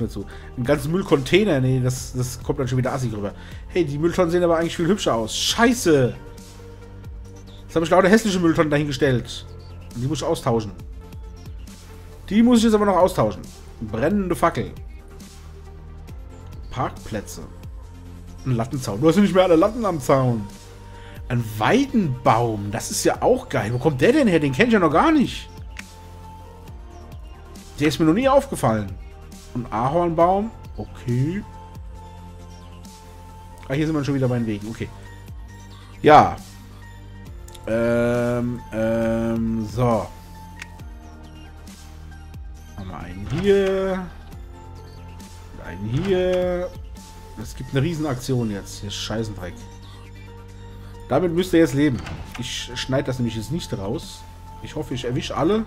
mehr zu. Ein ganzen Müllcontainer, nee, das kommt dann schon wieder assig rüber. Hey, die Mülltonnen sehen aber eigentlich viel hübscher aus. Scheiße! Jetzt habe ich lauter hässliche Mülltonnen dahingestellt. Und die muss ich austauschen. Die muss ich jetzt aber noch austauschen. Brennende Fackel. Parkplätze. Ein Lattenzaun. Du hast ja nicht mehr alle Latten am Zaun. Ein Weidenbaum, das ist ja auch geil. Wo kommt der denn her? Den kenne ich ja noch gar nicht. Der ist mir noch nie aufgefallen. Ein Ahornbaum, okay. Ah, hier sind wir schon wieder bei den Wegen, okay. Ja. So. Haben wir einen hier. Einen hier. Es gibt eine Riesenaktion jetzt. Hier ist Scheißendreck. Damit müsst ihr jetzt leben. Ich schneide das nämlich jetzt nicht raus. Ich hoffe, ich erwische alle.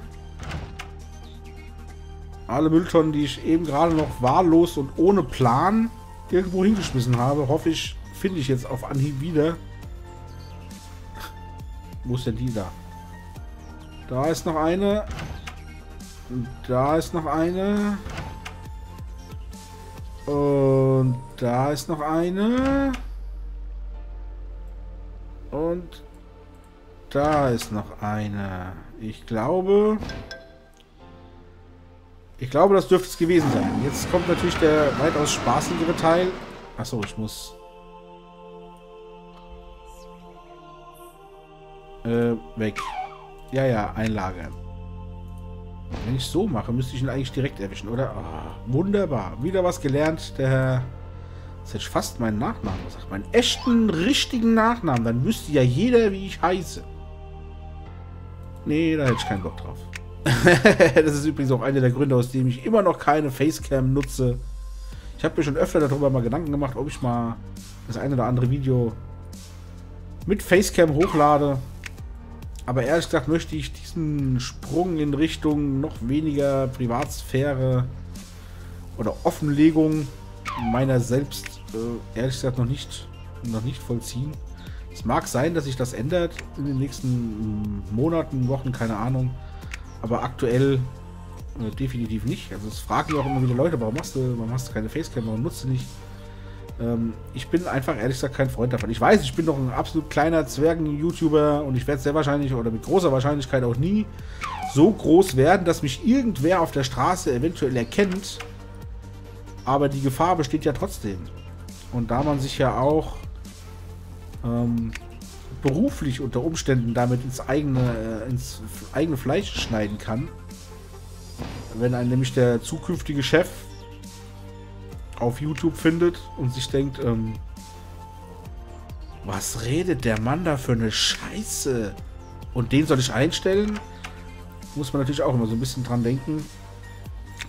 Alle Mülltonnen, die ich eben gerade noch wahllos und ohne Plan irgendwo hingeschmissen habe. Hoffe ich, finde ich jetzt auf Anhieb wieder. Wo ist denn die da? Da ist noch eine. Da ist noch eine. Und da ist noch eine. Und da ist noch eine. Ich glaube, das dürfte es gewesen sein. Jetzt kommt natürlich der weitaus spaßigere Teil. Achso, ich muss... weg. Ja, ja, einlagern. Wenn ich so mache, müsste ich ihn eigentlich direkt erwischen, oder? Oh, wunderbar. Wieder was gelernt. Der Herr... Jetzt hätte ich fast meinen Nachnamen gesagt. Meinen echten, richtigen Nachnamen. Dann wüsste ja jeder, wie ich heiße. Nee, da hätte ich keinen Bock drauf. Das ist übrigens auch einer der Gründe, aus dem ich immer noch keine Facecam nutze. Ich habe mir schon öfter darüber mal Gedanken gemacht, ob ich mal das eine oder andere Video mit Facecam hochlade. Aber ehrlich gesagt möchte ich diesen Sprung in Richtung noch weniger Privatsphäre oder Offenlegung meiner selbst ehrlich gesagt noch nicht vollziehen. Es mag sein, dass sich das ändert in den nächsten Monaten, Wochen, keine Ahnung. Aber aktuell definitiv nicht. Also es fragen auch immer wieder Leute, warum machst du keine Facecam, warum nutzt du nicht? Ich bin einfach ehrlich gesagt kein Freund davon. Ich weiß, ich bin noch ein absolut kleiner Zwergen-YouTuber und ich werde sehr wahrscheinlich oder mit großer Wahrscheinlichkeit auch nie so groß werden, dass mich irgendwer auf der Straße eventuell erkennt. Aber die Gefahr besteht ja trotzdem. Und da man sich ja auch beruflich unter Umständen damit ins eigene Fleisch schneiden kann. Wenn einen nämlich der zukünftige Chef auf YouTube findet und sich denkt, was redet der Mann da für eine Scheiße? Und den soll ich einstellen? Muss man natürlich auch immer so ein bisschen dran denken.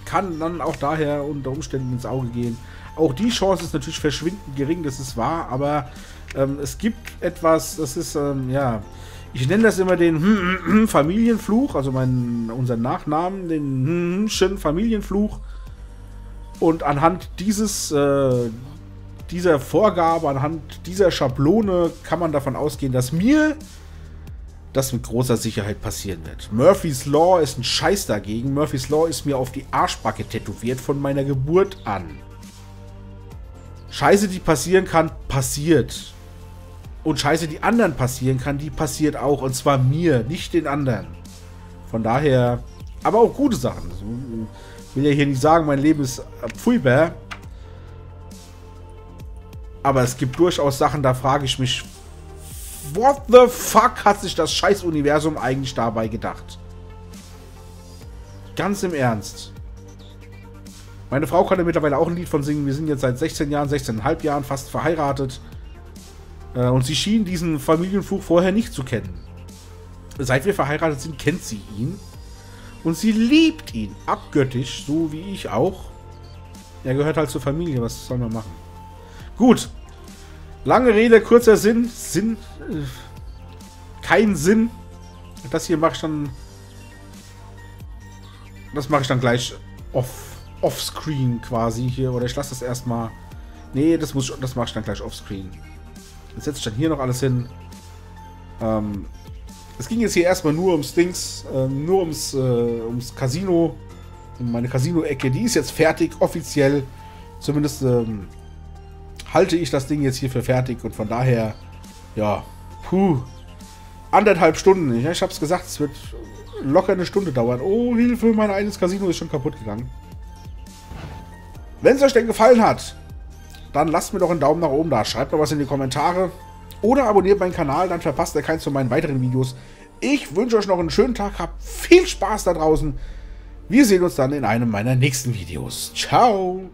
Kann dann auch daher unter Umständen ins Auge gehen. Auch die Chance ist natürlich verschwindend gering, das ist wahr, aber es gibt etwas, das ist, ja, ich nenne das immer den Familienfluch, also unseren Nachnamen, den Familienfluch. Und anhand dieser Vorgabe, anhand dieser Schablone kann man davon ausgehen, dass mir das mit großer Sicherheit passieren wird. Murphy's Law ist ein Scheiß dagegen. Murphy's Law ist mir auf die Arschbacke tätowiert von meiner Geburt an. Scheiße, die passieren kann, passiert. Und Scheiße, die anderen passieren kann, die passiert auch. Und zwar mir, nicht den anderen. Von daher, aber auch gute Sachen. Ich will ja hier nicht sagen, mein Leben ist pfui-bär. Aber es gibt durchaus Sachen, da frage ich mich, what the fuck hat sich das Scheiß-Universum eigentlich dabei gedacht? Ganz im Ernst. Meine Frau kann ja mittlerweile auch ein Lied von singen. Wir sind jetzt seit 16 Jahren, 16,5 Jahren fast verheiratet. Und sie schien diesen Familienfluch vorher nicht zu kennen. Seit wir verheiratet sind, kennt sie ihn. Und sie liebt ihn abgöttisch, so wie ich auch. Er gehört halt zur Familie, was soll man machen? Gut. Lange Rede, kurzer Sinn. Kein Sinn. Das hier mache ich dann... Das mache ich dann gleich offscreen quasi hier, oder ich lasse das erstmal. Nee, das mache ich dann gleich offscreen. Jetzt setze ich dann hier noch alles hin. Es ging jetzt hier erstmal nur ums Dings, nur ums Casino. Meine Casino-Ecke, die ist jetzt fertig, offiziell. Zumindest halte ich das Ding jetzt hier für fertig und von daher, ja, puh, 1,5 Stunden. Ich habe es gesagt, es wird locker eine Stunde dauern. Oh, Hilfe, mein eigenes Casino ist schon kaputt gegangen. Wenn es euch denn gefallen hat, dann lasst mir doch einen Daumen nach oben da. Schreibt mir was in die Kommentare. Oder abonniert meinen Kanal, dann verpasst ihr keins von meinen weiteren Videos. Ich wünsche euch noch einen schönen Tag. Habt viel Spaß da draußen. Wir sehen uns dann in einem meiner nächsten Videos. Ciao.